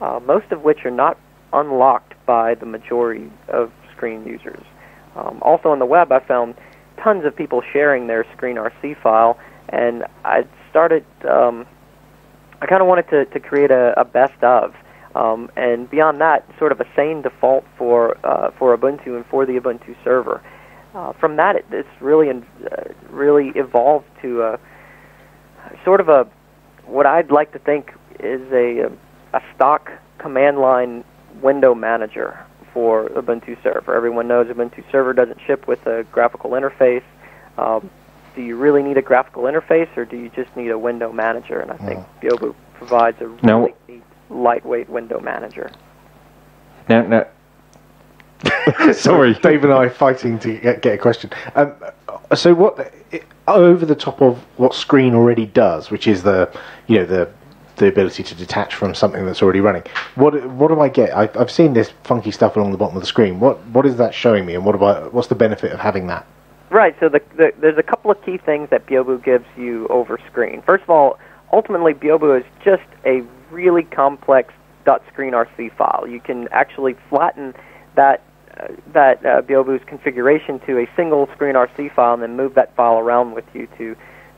uh, most of which are not unlocked by the majority of Screen users. Um, also on the web, I found tons of people sharing their Screen R C file, and I started, um, I kind of wanted to, to create a, a best of, um, and beyond that, sort of a sane default for, uh, for Ubuntu and for the Ubuntu server. Uh, from that, it, it's really, in, uh, really evolved to a, sort of a what I'd like to think is a a stock command line window manager for Ubuntu Server. Everyone knows Ubuntu Server doesn't ship with a graphical interface. Um, do you really need a graphical interface, or do you just need a window manager? And I think yeah. Byobu provides a really no. neat, lightweight window manager. No, no. Sorry, Dave and I fighting to get, get a question. Um, so, what it, over the top of what Screen already does, which is the, you know, the the ability to detach from something that's already running. What what do I get? I, I've seen this funky stuff along the bottom of the screen. What what is that showing me, and what about what's the benefit of having that? Right. So the, the, there's a couple of key things that Byobu gives you over Screen. First of all, ultimately Byobu is just a really complex .screenrc file. You can actually flatten that. that uh, Byobu's configuration to a single Screen R C file and then move that file around with you to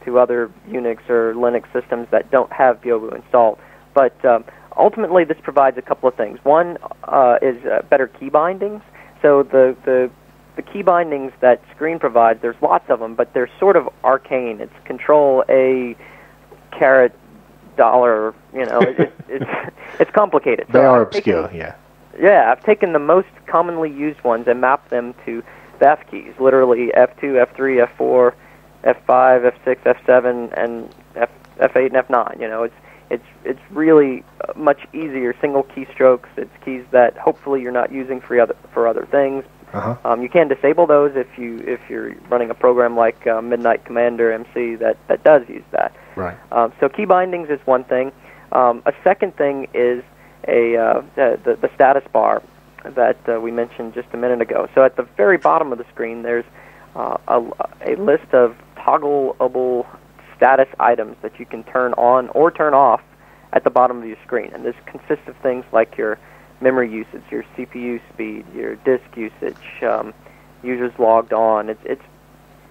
to other Unix or Linux systems that don't have Byobu installed. But um, ultimately this provides a couple of things. One uh, is uh, better key bindings. So the, the, the key bindings that Screen provides, there's lots of them, but they're sort of arcane. It's control A, caret, dollar, you know, it, it, it's, it's complicated. They so are obscure, taking, yeah. Yeah, I've taken the most commonly used ones and mapped them to the F keys, literally F two, F three, F four, F five, F six, F seven, and F, F eight and F nine. You know, it's it's it's really much easier. Single keystrokes. It's keys that hopefully you're not using for other for other things. Uh-huh. Um, you can disable those if you if you're running a program like uh, Midnight Commander M C that that does use that. Right. Um, so key bindings is one thing. Um, a second thing is. A uh, the, the status bar that uh, we mentioned just a minute ago. So at the very bottom of the Screen, there's uh, a, a list of toggleable status items that you can turn on or turn off at the bottom of your Screen. And this consists of things like your memory usage, your C P U speed, your disk usage, um, users logged on. It's, it's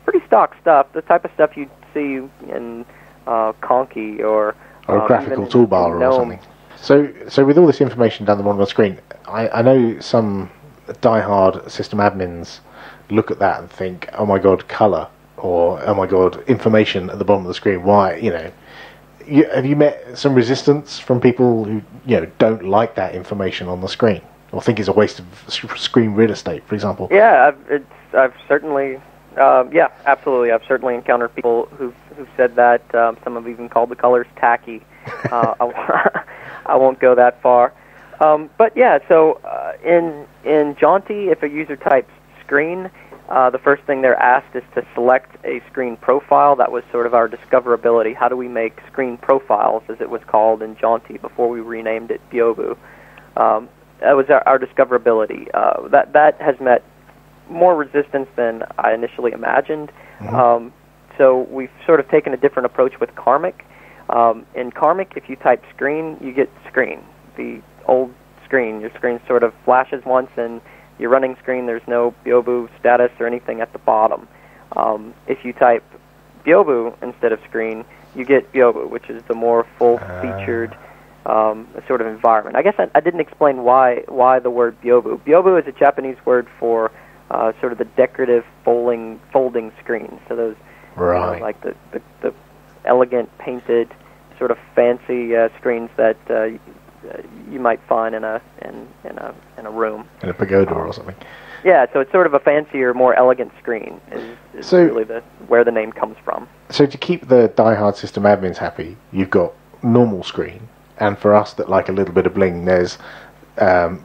pretty stock stuff, the type of stuff you'd see in uh, Conky or or a uh, graphical toolbar or something. So, so with all this information down the bottom of the screen, I, I know some diehard system admins look at that and think, "Oh my god, color!" or "Oh my god, information at the bottom of the screen." Why, you know? You, have you met some resistance from people who, you know, don't like that information on the screen or think it's a waste of screen real estate, for example? Yeah, I've, it's, I've certainly, uh, yeah, absolutely. I've certainly encountered people who've, who've said that. Um, some have even called the colors tacky. uh, I, I won't go that far. Um, but yeah, so uh, in, in Jaunty, if a user types screen, Uh, the first thing they're asked is to select a screen profile. That was sort of our discoverability. How do we make screen profiles, as it was called in Jaunty before we renamed it Byobu? Um, that was our, our discoverability. Uh, that that has met more resistance than I initially imagined. Mm-hmm. Um, so we've sort of taken a different approach with Karmic. Um, in Karmic, if you type screen, you get screen, the old screen. Your screen sort of flashes once and your running screen, there's no Byobu status or anything at the bottom. Um, if you type Byobu instead of screen, you get Byobu, which is the more full-featured um, sort of environment. I guess I, I didn't explain why why the word Byobu. Byobu is a Japanese word for uh, sort of the decorative folding folding screens. So those, right. you know, like the, the the elegant painted sort of fancy uh, screens that. Uh, Uh, you might find in a in in a in a room in a pagoda um, or something. Yeah, so it's sort of a fancier, more elegant screen. Is, is so, really the where the name comes from. So to keep the diehard system admins happy, you've got normal screen, and for us that like a little bit of bling, there's um,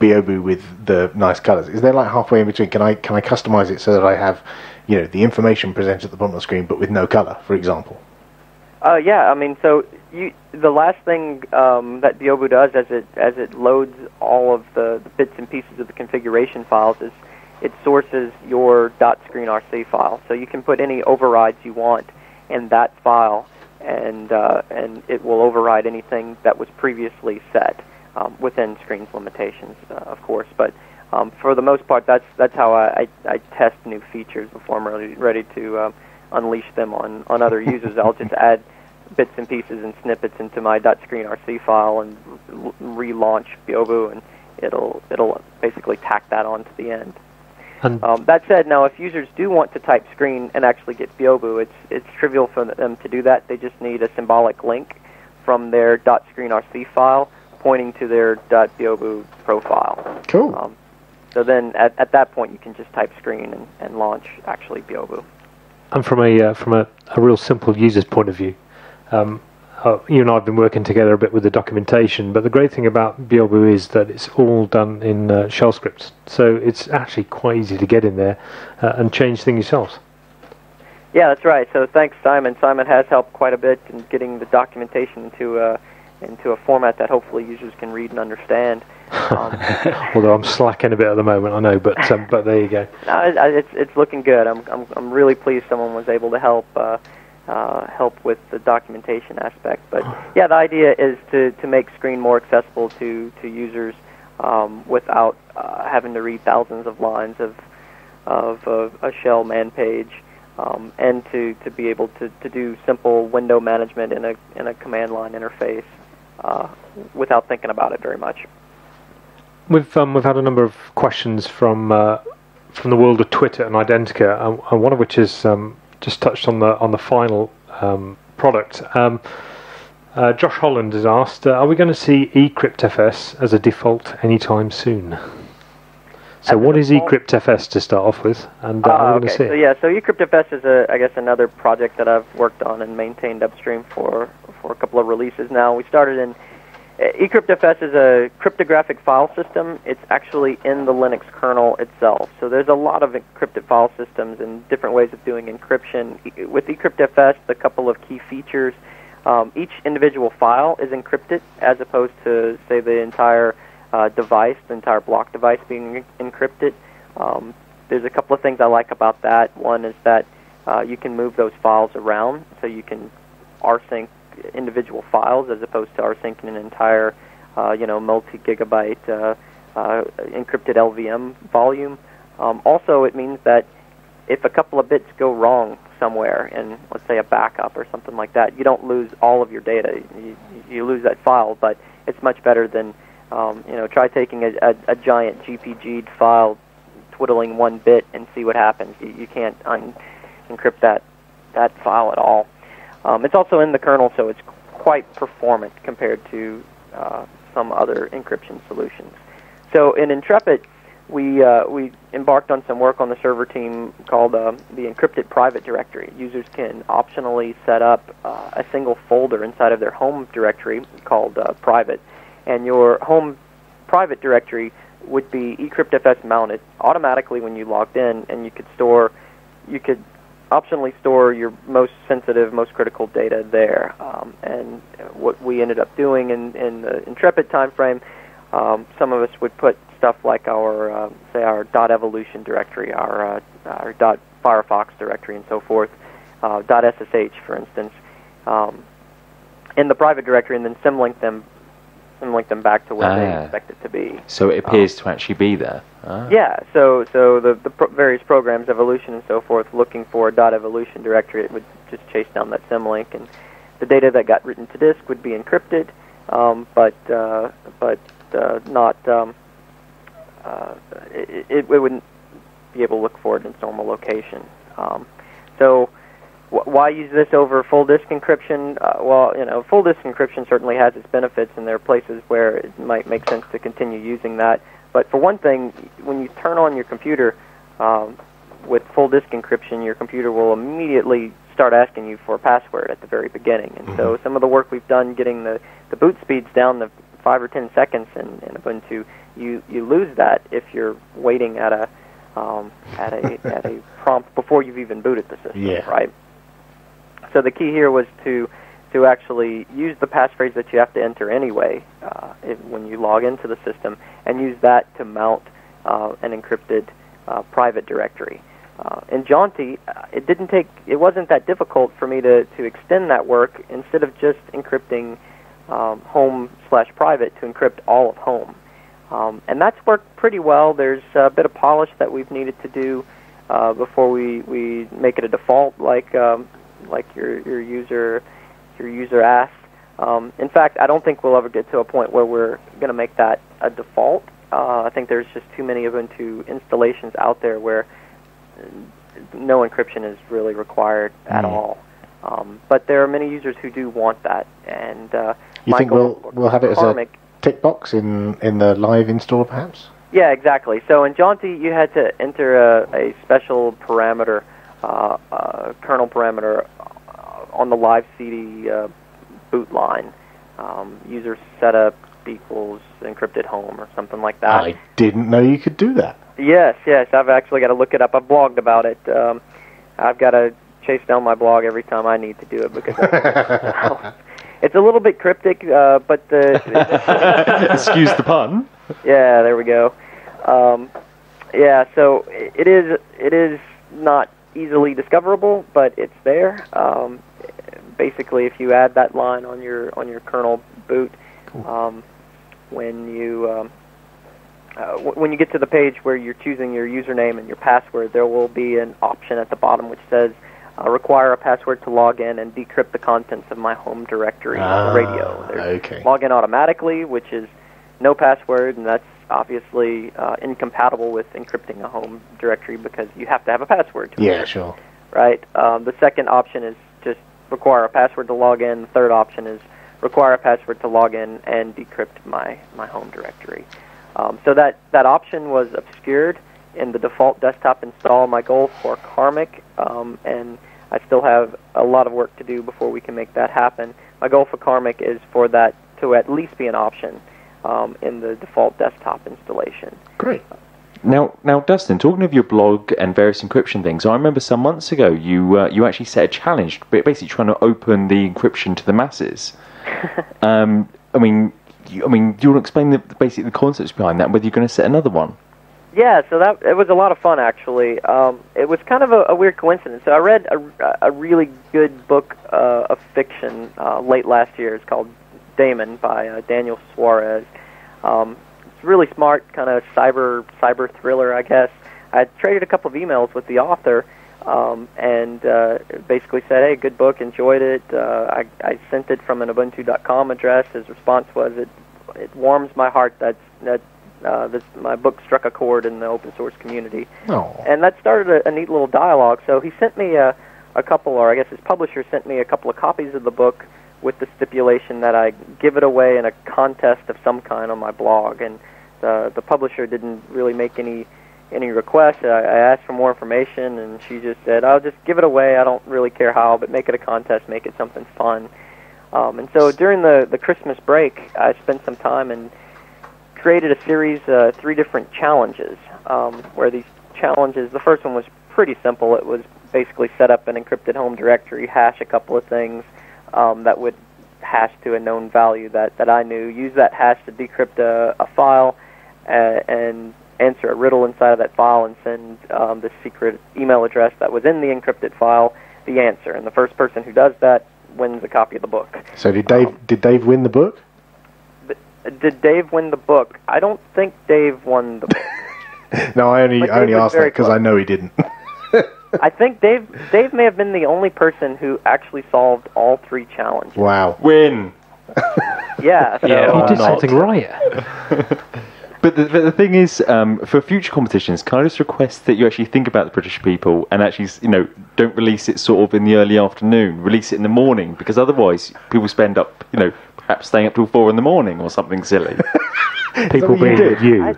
Byobu with the nice colours. Is there like halfway in between? Can I can I customise it so that I have, you know, the information presented at the bottom of the screen but with no colour, for example? Uh, yeah, I mean, so you, the last thing um, that Byobu does as it as it loads all of the, the bits and pieces of the configuration files is it sources your .screenrc file. So you can put any overrides you want in that file, and uh, and it will override anything that was previously set um, within screen's limitations, uh, of course. But um, for the most part, that's that's how I, I, I test new features before I'm ready, ready to um, unleash them on, on other users. I'll just add bits and pieces and snippets into my .screenrc file and relaunch Byobu, and it'll it'll basically tack that on to the end. Um, that said, now if users do want to type screen and actually get Byobu, it's it's trivial for them to do that. They just need a symbolic link from their .screenrc file pointing to their .byobu profile. Cool. Um, so then at, at that point you can just type screen and, and launch actually Byobu. And from a uh, from a, a real simple user's point of view, Um, uh, you and I have been working together a bit with the documentation, but the great thing about Byobu is that it's all done in uh, shell scripts, so it's actually quite easy to get in there uh, and change things yourselves. Yeah, that's right. So thanks, Simon. Simon has helped quite a bit in getting the documentation into a, into a format that hopefully users can read and understand. Um, Although I'm slacking a bit at the moment, I know, but um, but there you go. No, it, it's it's looking good. I'm I'm I'm really pleased someone was able to help. Uh, Uh, help with the documentation aspect, but yeah, the idea is to, to make screen more accessible to to users um, without uh, having to read thousands of lines of of, of a shell man page, um, and to, to be able to, to do simple window management in a in a command line interface uh, without thinking about it very much. We've um, we've had a number of questions from uh, from the world of Twitter and Identica, and, and one of which is. Um, Just touched on the on the final um, product. Um, uh, Josh Holland has asked, uh, "Are we going to see eCryptFS as a default anytime soon?" So, what is eCryptFS to start off with, and uh, uh, are we going to see it? So yeah, so eCryptFS is a, I guess, another project that I've worked on and maintained upstream for for a couple of releases now. We started in eCryptFS is a cryptographic file system. It's actually in the Linux kernel itself. So there's a lot of encrypted file systems and different ways of doing encryption. With eCryptFS, the couple of key features, um, each individual file is encrypted as opposed to, say, the entire uh, device, the entire block device being encrypted. Um, there's a couple of things I like about that. One is that uh, you can move those files around, so you can rsync individual files as opposed to rsyncing an entire, uh, you know, multi-gigabyte uh, uh, encrypted L V M volume. Um, also, it means that if a couple of bits go wrong somewhere in, let's say, a backup or something like that, you don't lose all of your data. You, you lose that file, but it's much better than, um, you know, try taking a, a, a giant G P G file, twiddling one bit, and see what happens. You, you can't un-encrypt that, that file at all. Um, it's also in the kernel, so it's quite performant compared to uh, some other encryption solutions. So in Intrepid, we, uh, we embarked on some work on the server team called uh, the Encrypted Private Directory. Users can optionally set up uh, a single folder inside of their home directory called uh, Private, and your home private directory would be eCryptFS mounted automatically when you logged in, and you could store, you could optionally store your most sensitive, most critical data there. Um, and what we ended up doing in, in the Intrepid time frame, um, some of us would put stuff like our, uh, say, our .evolution directory, our, uh, our .firefox directory, and so forth, uh, .ssh, for instance, um, in the private directory, and then symlink them and link them back to where ah, they expect it to be. So it appears um, to actually be there. Ah. Yeah, so so the, the pro various programs, evolution and so forth, looking for a .evolution directory, it would just chase down that symlink, and the data that got written to disk would be encrypted, um, but uh, but uh, not, um, uh, it, it wouldn't be able to look for it in its normal location. Um, so why use this over full disk encryption? Uh, well, you know, full disk encryption certainly has its benefits, and there are places where it might make sense to continue using that. But for one thing, when you turn on your computer um, with full disk encryption, your computer will immediately start asking you for a password at the very beginning. And so some of the work we've done getting the, the boot speeds down to five or ten seconds in, in Ubuntu, you, you lose that if you're waiting at a, um, at, a, at a prompt before you've even booted the system, yeah. right? So the key here was to to actually use the passphrase that you have to enter anyway uh, if, when you log into the system, and use that to mount uh, an encrypted uh, private directory. Uh, in Jaunty, it didn't take it wasn't that difficult for me to to extend that work. Instead of just encrypting um, home slash private, to encrypt all of home, um, and that's worked pretty well. There's a bit of polish that we've needed to do uh, before we we make it a default, like. Um, like your, your user your user asked. Um, in fact, I don't think we'll ever get to a point where we're going to make that a default. Uh, I think there's just too many Ubuntu installations out there where no encryption is really required at mm. all. Um, but there are many users who do want that. And uh, you Michael, think we'll, we'll have it Karmic, as a tick box in, in the live install, perhaps? Yeah, exactly. So in Jaunty, you had to enter a, a special parameter Uh, uh, kernel parameter on the live C D uh, boot line. Um, user setup equals encrypted home or something like that. I didn't know you could do that. Yes, yes. I've actually got to look it up. I've blogged about it. Um, I've got to chase down my blog every time I need to do it because I it's a little bit cryptic, uh, but the... Excuse the pun. Yeah, there we go. Um, yeah, so it is. it is not easily discoverable, but it's there. Um, basically, if you add that line on your on your kernel boot, um, when you um, uh, w when you get to the page where you're choosing your username and your password, there will be an option at the bottom which says uh, "Require a password to log in and decrypt the contents of my home directory ah, on the radio." There's okay. Log in automatically, which is no password, and that's obviously uh, incompatible with encrypting a home directory because you have to have a password to yeah, it. Sure. Right? Um, the second option is just require a password to log in. The third option is require a password to log in and decrypt my, my home directory. Um, so that, that option was obscured in the default desktop install, my goal for Karmic, um, and I still have a lot of work to do before we can make that happen. My goal for Karmic is for that to at least be an option Um, in the default desktop installation. Great. Now, now, Dustin, talking of your blog and various encryption things, I remember some months ago you uh, you actually set a challenge, basically trying to open the encryption to the masses. um, I mean, you, I mean, do you want to explain the basically the concepts behind that, and whether you're going to set another one? Yeah, so that it was a lot of fun actually. Um, it was kind of a, a weird coincidence. So I read a, a really good book uh, of fiction uh, late last year. It's called Daemon by uh, Daniel Suarez. Um, it's really smart, kind of cyber cyber thriller, I guess. I traded a couple of emails with the author, um, and uh, basically said, hey, good book, enjoyed it. Uh, I, I sent it from an ubuntu dot com address. His response was, it it warms my heart that, that uh, this, my book struck a chord in the open source community. Aww. And that started a, a neat little dialogue. So he sent me a, a couple, or I guess his publisher sent me a couple of copies of the book with the stipulation that I give it away in a contest of some kind on my blog. And uh, the publisher didn't really make any any requests. I, I asked for more information, and she just said, I'll just give it away. I don't really care how, but make it a contest, make it something fun. Um, and so during the, the Christmas break, I spent some time and created a series, uh, three different challenges, um, where these challenges, the first one was pretty simple. It was basically set up an encrypted home directory, hash a couple of things, Um, that would hash to a known value that, that I knew, use that hash to decrypt a, a file uh, and answer a riddle inside of that file and send um, the secret email address that was in the encrypted file the answer. And the first person who does that wins a copy of the book. So did Dave, um, did Dave win the book? Th- did Dave win the book? I don't think Dave won the book. No, I only, I only asked that because I know he didn't. I think Dave Dave may have been the only person who actually solved all three challenges. Wow. Win. Yeah. So, yeah, uh, he did not. Something right. But the, the thing is, um, for future competitions, can I just request that you actually think about the British people and actually, you know, don't release it sort of in the early afternoon. Release it in the morning, because otherwise people spend up, you know, perhaps staying up till four in the morning or something silly. People being with you. I,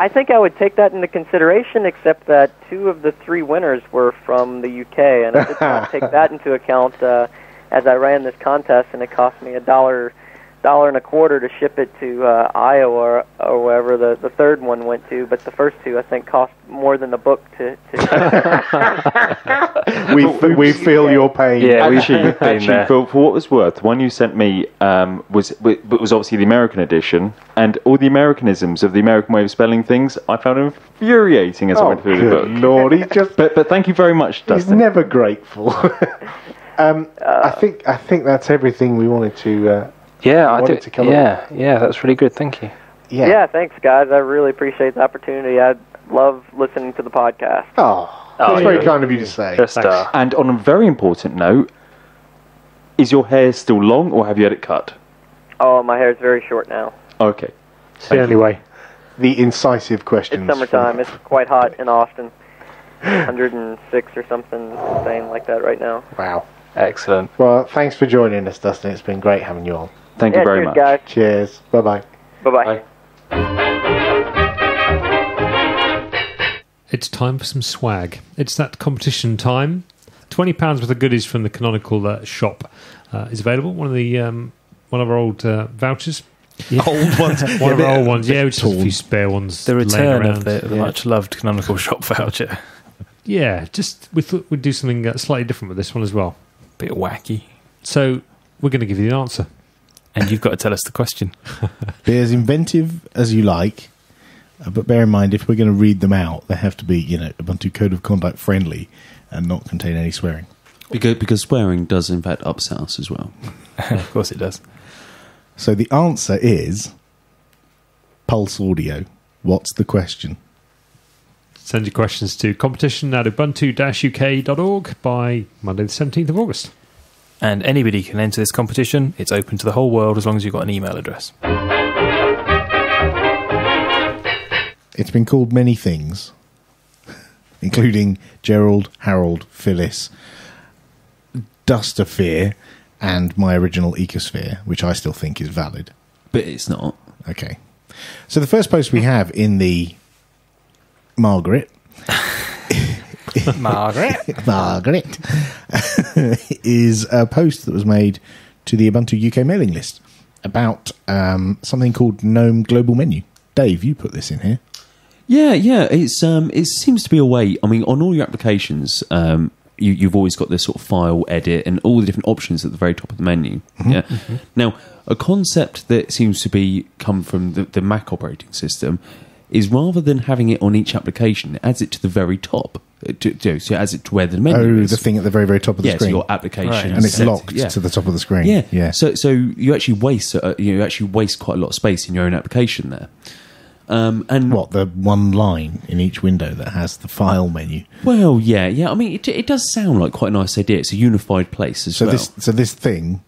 I think I would take that into consideration, except that two of the three winners were from the U K, and I did not take that into account uh, as I ran this contest, and it cost me a dollar, dollar and a quarter to ship it to uh, Iowa or wherever the, the third one went to. But the first two, I think, cost more than the book to. to we f- we feel your pain. Yeah, we should have been there. For, for what it was worth, the one you sent me um, was but was obviously the American edition, and all the Americanisms of the American way of spelling things, I found infuriating as oh, I went through the book. Lord, he just. But but thank you very much, Dustin. He's never grateful. um, uh, I think I think that's everything we wanted to. Uh, Yeah, I think. Yeah, up. yeah, that's really good. Thank you. Yeah. yeah, thanks, guys. I really appreciate the opportunity. I love listening to the podcast. Oh, oh that's very kind of you to say. Just, uh, and on a very important note, is your hair still long, or have you had it cut? Oh, my hair is very short now. Okay. So anyway, the incisive questions. It's summertime. It's quite hot in Austin. one hundred six or something insane like that right now. Wow. Excellent. Well, thanks for joining us, Dustin. It's been great having you on. Thank yeah, you very cheers, much. Guys. Cheers. Bye-bye. Bye-bye. Bye. It's time for some swag. It's that competition time. twenty pounds worth of goodies from the Canonical uh, shop uh, is available. One of the um, one of our old uh, vouchers. Yeah. Old ones. One of our old ones. Yeah, we just have a few spare ones. The return of the, the yeah. much-loved Canonical shop voucher. Yeah, just we thought we'd do something uh, slightly different with this one as well. Bit wacky. So we're going to give you the answer, and you've got to tell us the question. Be as inventive as you like, uh, but bear in mind, if we're going to read them out, they have to be, you know, Ubuntu Code of Conduct friendly and not contain any swearing. Because, because swearing does in fact upset us as well. Of course it does. So the answer is Pulse Audio. What's the question? Send your questions to competition at ubuntu dash u k dot org by Monday the seventeenth of August. And anybody can enter this competition. It's open to the whole world as long as you've got an email address. It's been called many things, including Gerald, Harold, Phyllis, Dustersphere, and my original Ecosphere, which I still think is valid. But it's not. Okay. So the first post we have in the... Margaret. Margaret. Margaret. Is a post that was made to the Ubuntu U K mailing list about um, something called GNOME Global Menu. Dave, you put this in here. Yeah, yeah. It's um, it seems to be a way. I mean, on all your applications, um, you, you've always got this sort of file edit and all the different options at the very top of the menu. Mm-hmm. Yeah. Mm-hmm. Now, a concept that seems to be come from the, the Mac operating system is rather than having it on each application, it adds it to the very top. To, to, so it adds it to where the menu oh, is. Oh, the thing at the very, very top of the yeah, screen. Yeah, so your application. Right. And it's locked yeah. to the top of the screen. Yeah, yeah. So, so you actually waste uh, you actually waste quite a lot of space in your own application there. Um, and what, the one line in each window that has the file menu? Well, yeah, yeah. I mean, it, it does sound like quite a nice idea. It's a unified place as so well. This, so this thing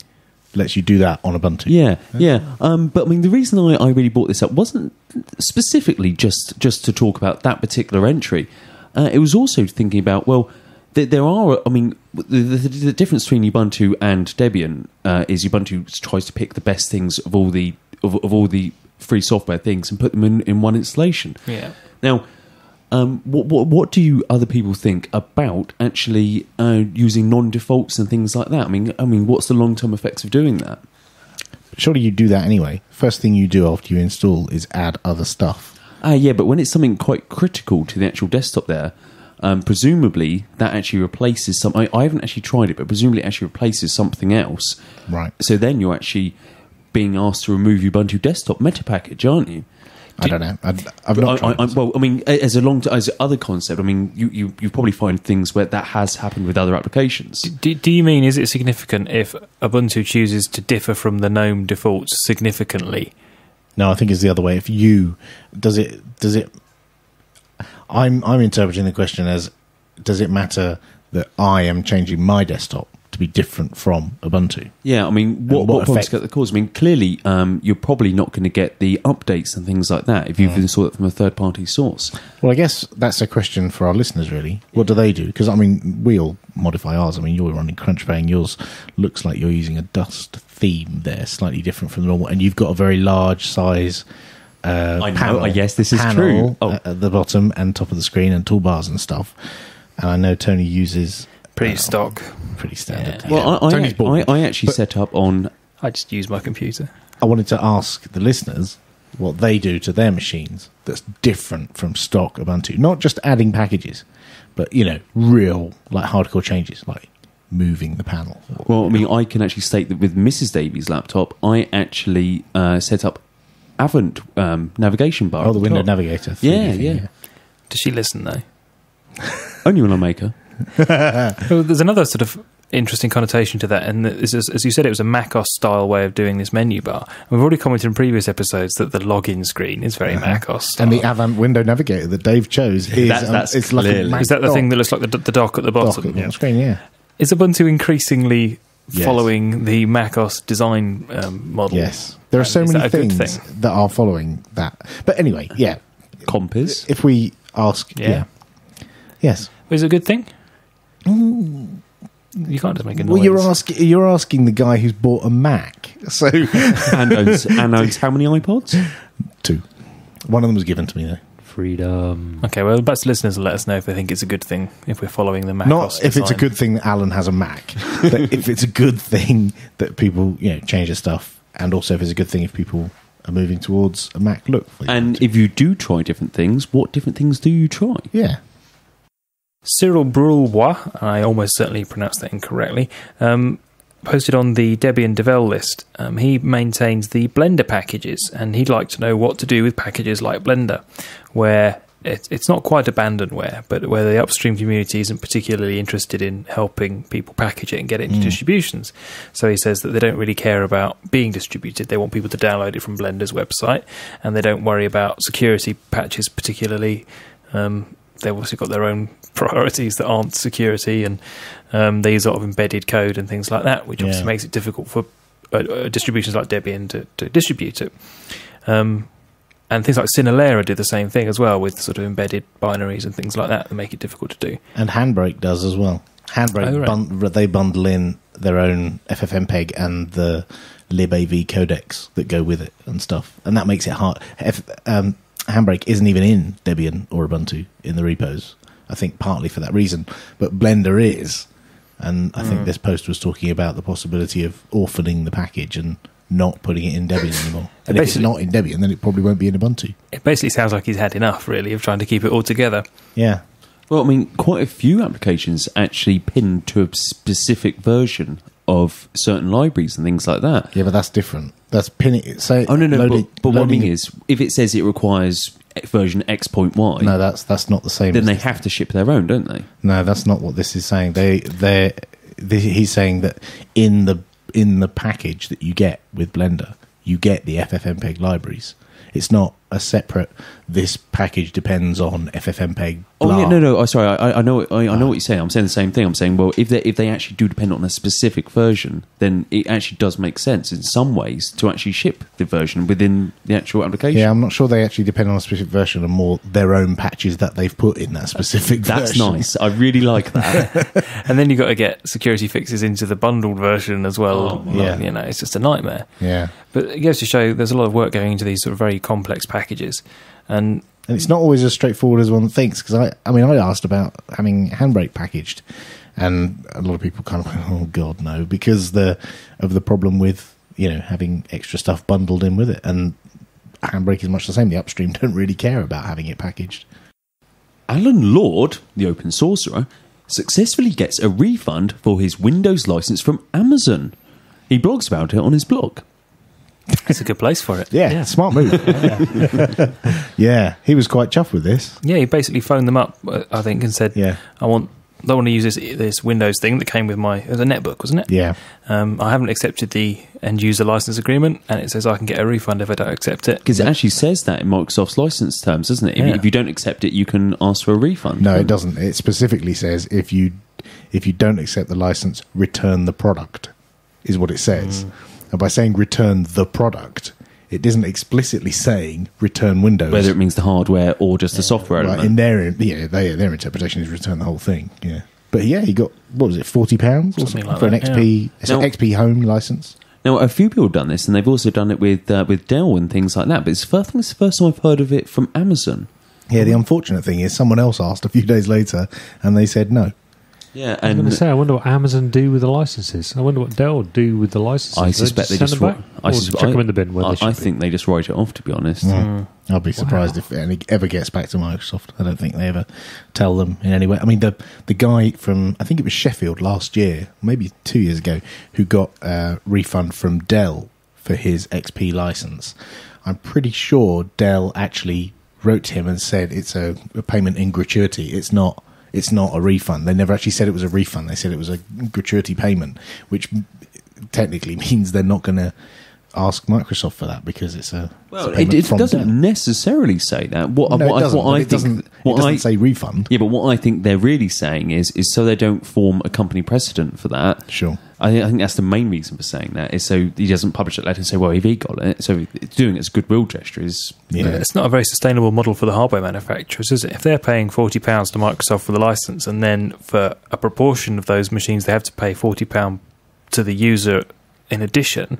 lets you do that on Ubuntu. Yeah, yeah. Um, but I mean, the reason I, I really brought this up wasn't specifically just, just to talk about that particular entry. Uh, it was also thinking about, well, there are, I mean, the, the, the difference between Ubuntu and Debian uh, is Ubuntu tries to pick the best things of all the of, of all the free software things and put them in, in one installation. Yeah. Now, um, what, what what do you other people think about actually uh, using non-defaults and things like that? I mean, I mean, what's the long-term effects of doing that? Surely you do that anyway. First thing you do after you install is add other stuff. Ah, uh, yeah, but when it's something quite critical to the actual desktop, there. Um, presumably that actually replaces some. I, I haven't actually tried it, but presumably it actually replaces something else. Right. So then you're actually being asked to remove Ubuntu Desktop Meta Package, aren't you? Do, I don't know. I've, I've not I, tried I, I, Well, I mean, as a long as other concept, I mean, you, you you probably find things where that has happened with other applications. Do, do you mean is it significant if Ubuntu chooses to differ from the GNOME defaults significantly? No, I think it's the other way. If you does it does it. I'm I'm interpreting the question as, does it matter that I am changing my desktop to be different from Ubuntu? Yeah, I mean, what, what, what effect at the cause? I mean, clearly, um, you're probably not going to get the updates and things like that if you've mm. installed it from a third-party source. Well, I guess that's a question for our listeners, really. What do they do? Because, I mean, we all modify ours. I mean, you're running Crunchbang. Yours looks like you're using a Dust theme there, slightly different from the normal, and you've got a very large size... Uh, I know, panel, I guess this is true. Oh. At the bottom and top of the screen and toolbars and stuff. And I know Tony uses... Pretty uh, stock. Pretty standard. Yeah. Well, yeah. I, Tony's I, I, I actually but set up on... I just use my computer. I wanted to ask the listeners what they do to their machines that's different from stock Ubuntu. Not just adding packages, but, you know, real, like, hardcore changes, like moving the panel. Well, I mean, I can actually state that with Missus Davies' laptop, I actually uh, set up Avant um, navigation bar. Oh, the window top. Navigator. Yeah, yeah, yeah. Does she listen, though? Only when I make her. Well, there's another sort of interesting connotation to that, and as, as you said, it was a macOS-style way of doing this menu bar. And we've already commented in previous episodes that the login screen is very uh-huh. macOS-style. And the Avant window navigator that Dave chose is... That, that's um, it's clearly. Like a Mac is that the dock. Thing that looks like the, the dock at the bottom? Dock at the yeah. screen, yeah. Is Ubuntu increasingly... Yes. Following the macOS design um, model. Yes. There are so many things thing? that are following that. But anyway, yeah. Compiz. If we ask... Yeah. yeah. Yes. Is it a good thing? Mm. You can't just make a noise. Well, you're, ask, you're asking the guy who's bought a Mac. So and, owns, and owns how many iPods? Two. One of them was given to me, though. Freedom. Okay, well, perhaps listeners will let us know if they think it's a good thing, if we're following the Mac. Not if it's a good thing that Alan has a Mac, but if it's a good thing that people, you know, change their stuff, and also if it's a good thing if people are moving towards a Mac look. And if you do try different things, what different things do you try? Yeah. Cyril Brulbois, I almost certainly pronounced that incorrectly, um, posted on the Debian Devel list. Um, he maintains the Blender packages, and he'd like to know what to do with packages like Blender, where it, it's not quite abandonware, but where the upstream community isn't particularly interested in helping people package it and get it into mm. distributions. So he says that they don't really care about being distributed. They want people to download it from Blender's website, and they don't worry about security patches particularly. Um, they've also got their own priorities that aren't security, and um, they use a lot of embedded code and things like that, which yeah. obviously makes it difficult for uh, distributions like Debian to, to distribute it. Um, and things like Cinelera do the same thing as well, with sort of embedded binaries and things like that that make it difficult to do. And Handbrake does as well. Handbrake, oh, right. bund they bundle in their own F F M P E G and the libav codecs that go with it and stuff. And that makes it hard. If, um, Handbrake isn't even in Debian or Ubuntu in the repos, I think partly for that reason, but Blender is, and I think mm. this post was talking about the possibility of orphaning the package and not putting it in Debian anymore. And if it's not in Debian, then it probably won't be in Ubuntu. It basically sounds like he's had enough, really, of trying to keep it all together. Yeah. Well, I mean, quite a few applications actually pinned to a specific version of certain libraries and things like that. Yeah, but that's different. That's pinning. So oh no, no. Loading, but, but what I mean is, if it says it requires version X point Y, no, that's that's not the same. Then they have to ship their own, don't they? No, that's not what this is saying. They they he's saying that in the in the package that you get with Blender, you get the F F M P E G libraries. It's not a separate, this package depends on F F M P E G. Blah. Oh, yeah, no, no, oh, sorry, I, I know I, I know what you're saying. I'm saying the same thing. I'm saying, well, if they, if they actually do depend on a specific version, then it actually does make sense in some ways to actually ship the version within the actual application. Yeah, I'm not sure they actually depend on a specific version and more their own patches that they've put in that specific That's version. That's nice. I really like that. And then you've got to get security fixes into the bundled version as well. Oh, yeah. You know, it's just a nightmare. Yeah. But it goes to show there's a lot of work going into these sort of very complex packages. And and it's not always as straightforward as one thinks, because I, I mean, I asked about having Handbrake packaged, and a lot of people kind of went, oh, God, no, because the of the problem with, you know, having extra stuff bundled in with it. And Handbrake is much the same. The upstream don't really care about having it packaged. Alan Lord, the open sorcerer, successfully gets a refund for his Windows license from Amazon. He blogs about it on his blog. It's a good place for it. Yeah, yeah. Smart move. Yeah. Yeah, he was quite chuffed with this. Yeah, he basically phoned them up, I think, and said, "Yeah, I want, I don't want to use this this Windows thing that came with my it was a netbook, wasn't it? Yeah, um, I haven't accepted the end user license agreement, and it says I can get a refund if I don't accept it." Because it actually says that in Microsoft's license terms, doesn't it? If, yeah. if you don't accept it, you can ask for a refund. No, it doesn't. It specifically says if you if you don't accept the license, return the product, is what it says. Mm. And by saying return the product, it isn't explicitly saying return Windows. Whether it means the hardware or just yeah. the software element. Right. In their, yeah, they, their interpretation is return the whole thing. Yeah, but yeah, he got, what was it, forty pounds or something, something like for that. An X P, yeah. It's now, an X P Home license. Now, a few people have done this, and they've also done it with uh, with Dell and things like that, but it's the first, it's the first time I've heard of it from Amazon. Yeah, the unfortunate thing is someone else asked a few days later, and they said no. Yeah, and I was going to say, I wonder what Amazon do with the licenses. I wonder what Dell do with the licenses. I suspect they just, they just send them back, I suspect, chuck them in the bin. Where I, they I think be. they just write it off. To be honest, mm. I'll be surprised wow. if it ever gets back to Microsoft. I don't think they ever tell them in any way. I mean, the the guy from I think it was Sheffield last year, maybe two years ago, who got a refund from Dell for his X P license. I'm pretty sure Dell actually wrote to him and said it's a, a payment in gratuity. It's not. It's not a refund. They never actually said it was a refund. They said it was a gratuity payment, which technically means they're not going to ask Microsoft for that because it's a well. It's a it it doesn't them. necessarily say that. What, no, what, it what I think, it doesn't, what it doesn't I, say refund. Yeah, but what I think they're really saying is, is so they don't form a company precedent for that. Sure, I, I think that's the main reason for saying that is so he doesn't publish it later and say, well, if he got it, so doing it as a goodwill gesture is. Yeah, yeah. It's not a very sustainable model for the hardware manufacturers, is it? If they're paying forty pounds to Microsoft for the license, and then for a proportion of those machines they have to pay forty pound to the user in addition.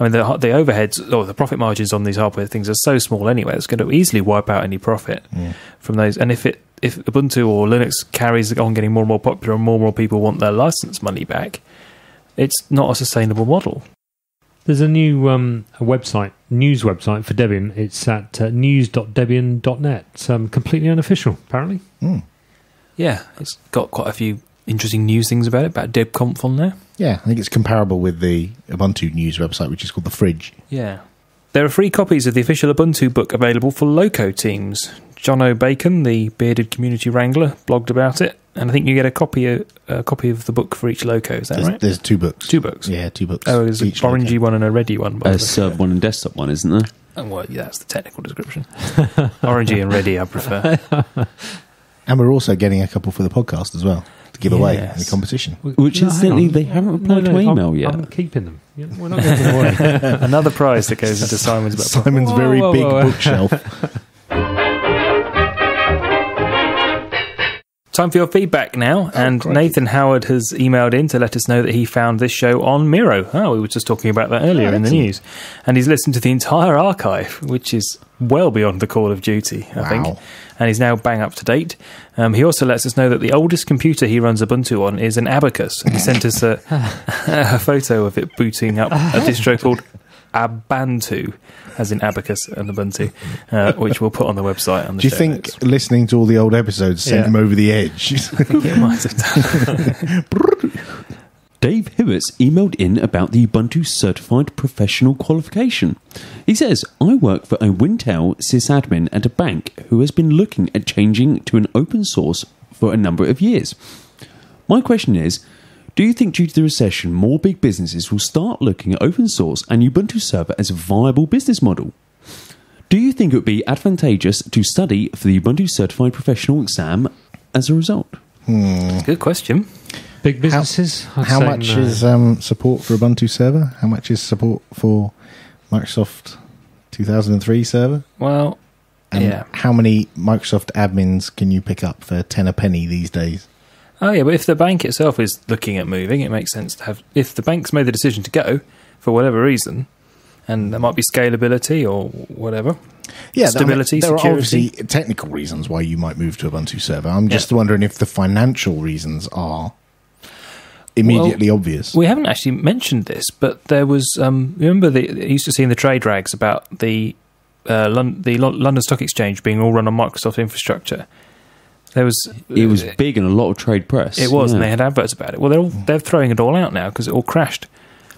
I mean, the, the overheads or the profit margins on these hardware things are so small anyway, it's going to easily wipe out any profit yeah. from those. And if it if Ubuntu or Linux carries on getting more and more popular and more and more people want their license money back, it's not a sustainable model. There's a new um, a website, news website for Debian. It's at uh, news dot debian dot net. It's um, completely unofficial, apparently. Mm. Yeah, it's got quite a few interesting news things about it, about DebConf on there. Yeah, I think it's comparable with the Ubuntu news website, which is called The Fridge. Yeah. There are free copies of the official Ubuntu book available for Loco teams. John O'Bacon, the bearded community wrangler, blogged about it, and I think you get a copy of, a copy of the book for each Loco, is that there's, right? There's two books. Two books? Yeah, two books. Oh, there's an orangey one and a reddy one. A served one and desktop one, isn't there? Oh, well, yeah, that's the technical description. Orangey and reddy, I prefer. And we're also getting a couple for the podcast as well. Give away yes. in the competition, which no, incidentally they haven't replied no, no, to email I'm, yet. I'm keeping them. Yeah, we're not giving them away. Another prize that goes into Simon's Simon's whoa, very whoa, big whoa. bookshelf. Time for your feedback now, oh, and crikey. Nathan Howard has emailed in to let us know that he found this show on Miro. Oh, we were just talking about that earlier oh, in the news. And he's listened to the entire archive, which is well beyond the call of duty, I wow. think. And he's now bang up to date. Um, he also lets us know that the oldest computer he runs Ubuntu on is an Abacus. And he sent us a, a photo of it booting up a distro called Abantu, as in Abacus and Ubuntu, uh, which we'll put on the website. On the Do you show think notes. listening to all the old episodes sent yeah. him over the edge? I think it might have done. Dave Hewitts emailed in about the Ubuntu Certified Professional Qualification. He says, I work for a Wintel sysadmin at a bank who has been looking at changing to an open source for a number of years. My question is, do you think due to the recession, more big businesses will start looking at open source and Ubuntu Server as a viable business model? Do you think it would be advantageous to study for the Ubuntu Certified Professional Exam as a result? Hmm. Good question. Big businesses. How, how much no. is um, support for Ubuntu server? How much is support for Microsoft two thousand three server? Well, and yeah. How many Microsoft admins can you pick up for ten a penny these days? Oh yeah, but if the bank itself is looking at moving, it makes sense to have. If the bank's made the decision to go for whatever reason, and there might be scalability or whatever, yeah, stability, there, there security. Are obviously technical reasons why you might move to Ubuntu server. I'm just yeah. wondering if the financial reasons are immediately well, obvious. We haven't actually mentioned this, but there was um, remember the you used to see in the trade rags about the uh, Lon the Lon London Stock Exchange being all run on Microsoft infrastructure. There was it was uh, big and a lot of trade press. It was, yeah. and they had adverts about it. Well, they're all, they're throwing it all out now because it all crashed.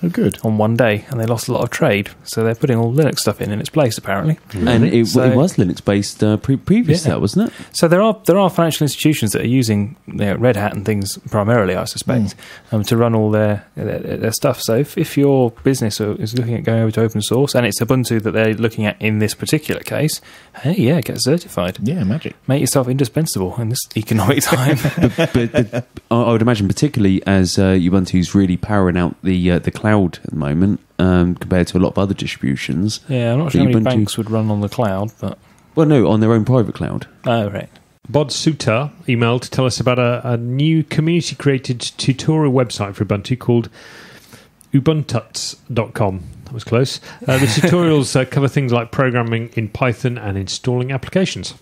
Oh, good. On one day, and they lost a lot of trade, so they're putting all Linux stuff in in its place apparently. Really? And it, so, it was Linux based uh, pre previous yeah. to that, wasn't it? So there are there are financial institutions that are using you know, Red Hat and things primarily, I suspect, mm. um, to run all their, their their stuff. So if if your business is looking at going over to open source, and it's Ubuntu that they're looking at in this particular case, hey, yeah, get certified. Yeah, magic. Make yourself indispensable in this economic time. but, but, but I would imagine, particularly as uh, Ubuntu's really powering out the uh, the cloud. Cloud at the moment um, compared to a lot of other distributions. Yeah, I'm not sure how many banks would run on the cloud, but well, no, on their own private cloud. Oh, right. Bod Suta emailed to tell us about a, a new community-created tutorial website for Ubuntu called ubuntuts dot com. That was close. Uh, the tutorials uh, cover things like programming in Python and installing applications.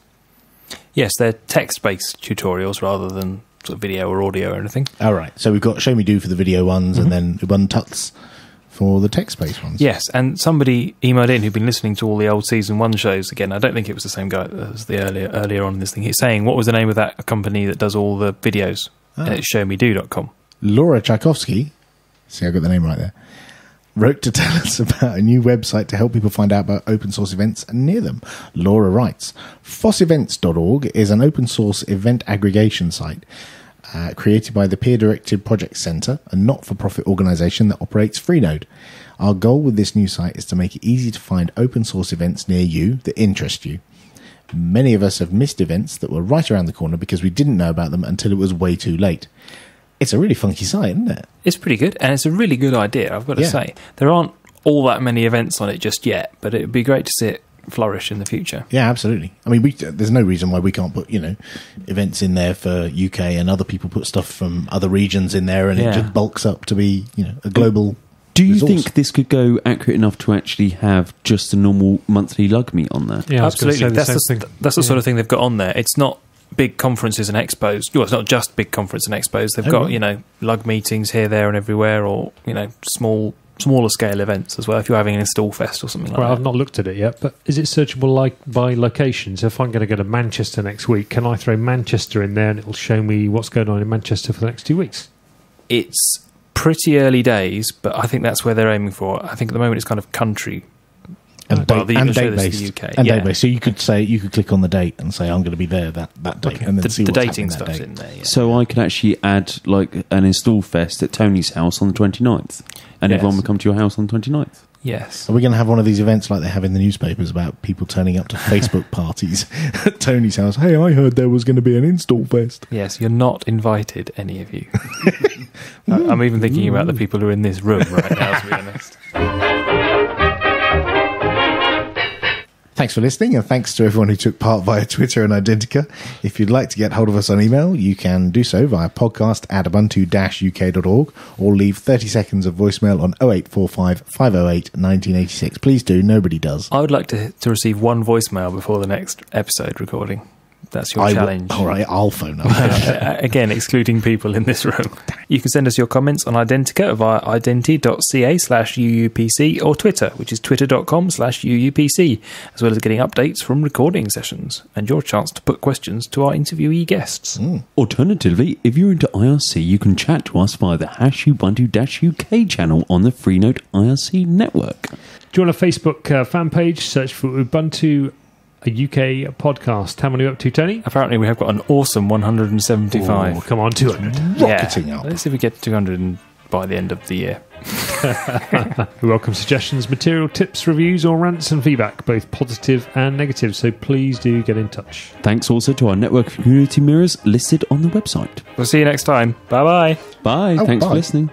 Yes, they're text-based tutorials rather than sort of video or audio or anything. All right. So we've got Show Me Do for the video ones, mm-hmm. and then Ubuntuts for the text-based ones. Yes, and somebody emailed in who'd been listening to all the old season one shows again. I don't think it was the same guy as the earlier earlier on in this thing. He's saying, what was the name of that company that does all the videos? Ah. And it's show me do dot com. Laura Tchaikovsky, see I got the name right there, wrote to tell us about a new website to help people find out about open source events near them. Laura writes, foss events dot org is an open source event aggregation site uh, created by the Peer-Directed Project Centre, a not-for-profit organisation that operates Freenode. Our goal with this new site is to make it easy to find open source events near you that interest you. Many of us have missed events that were right around the corner because we didn't know about them until it was way too late. It's a really funky site, isn't it? It's pretty good, and it's a really good idea, I've got to yeah. say. There aren't all that many events on it just yet, but it would be great to see it flourish in the future. Yeah, absolutely. I mean, we, there's no reason why we can't put, you know, events in there for U K, and other people put stuff from other regions in there, and yeah. it just bulks up to be, you know, a global Do you resource. Think this could go accurate enough to actually have just a normal monthly lug meet on there? Yeah, absolutely. The that's, the, that's the yeah. sort of thing they've got on there. It's not big conferences and expos. Well, it's not just big conference and expos. They've oh, got, right. you know, lug meetings here, there and everywhere, or, you know, small smaller scale events as well, if you're having an install fest or something like well, that. Well, I've not looked at it yet, but is it searchable like by location? So if I'm going to go to Manchester next week, can I throw Manchester in there and it'll show me what's going on in Manchester for the next two weeks? It's pretty early days, but I think that's where they're aiming for. I think at the moment it's kind of country and date, the, and date based, U K. And yeah. date based. So you could say you could click on the date and say I'm going to be there that that date, okay. and then the, see the what's dating stuff's in there. Yeah. So I could actually add like an install fest at Tony's house on the twenty-ninth, and yes. everyone would come to your house on the twenty-ninth. Yes. Are we going to have one of these events like they have in the newspapers about people turning up to Facebook parties at Tony's house? Hey, I heard there was going to be an install fest. Yes, you're not invited, any of you. I, I'm even thinking about the people who are in this room right now, to be honest. Thanks for listening, and thanks to everyone who took part via Twitter and Identica. If you'd like to get hold of us on email, you can do so via podcast at ubuntu dash u k dot org, or leave thirty seconds of voicemail on oh eight four five, five oh eight, nineteen eighty-six. Please do, nobody does. I would like to, to receive one voicemail before the next episode recording. That's your I challenge. All right, I'll phone up. Again, excluding people in this room. You can send us your comments on Identica via identi dot c a slash u u p c or Twitter, which is twitter dot com slash u u p c, as well as getting updates from recording sessions and your chance to put questions to our interviewee guests. Mm. Alternatively, if you're into I R C, you can chat to us via the hash Ubuntu-U K channel on the Freenode I R C network. Join our Facebook uh, fan page, search for Ubuntu a U K podcast. How many are we up to, Tony? Apparently we have got an awesome one hundred seventy-five. Ooh, come on, two hundred. Rocketing yeah. up. Let's see if we get to two hundred by the end of the year. We welcome suggestions, material, tips, reviews, or rants and feedback, both positive and negative, so please do get in touch. Thanks also to our network of community mirrors listed on the website. We'll see you next time. Bye-bye. Bye. Oh, thanks bye. for listening.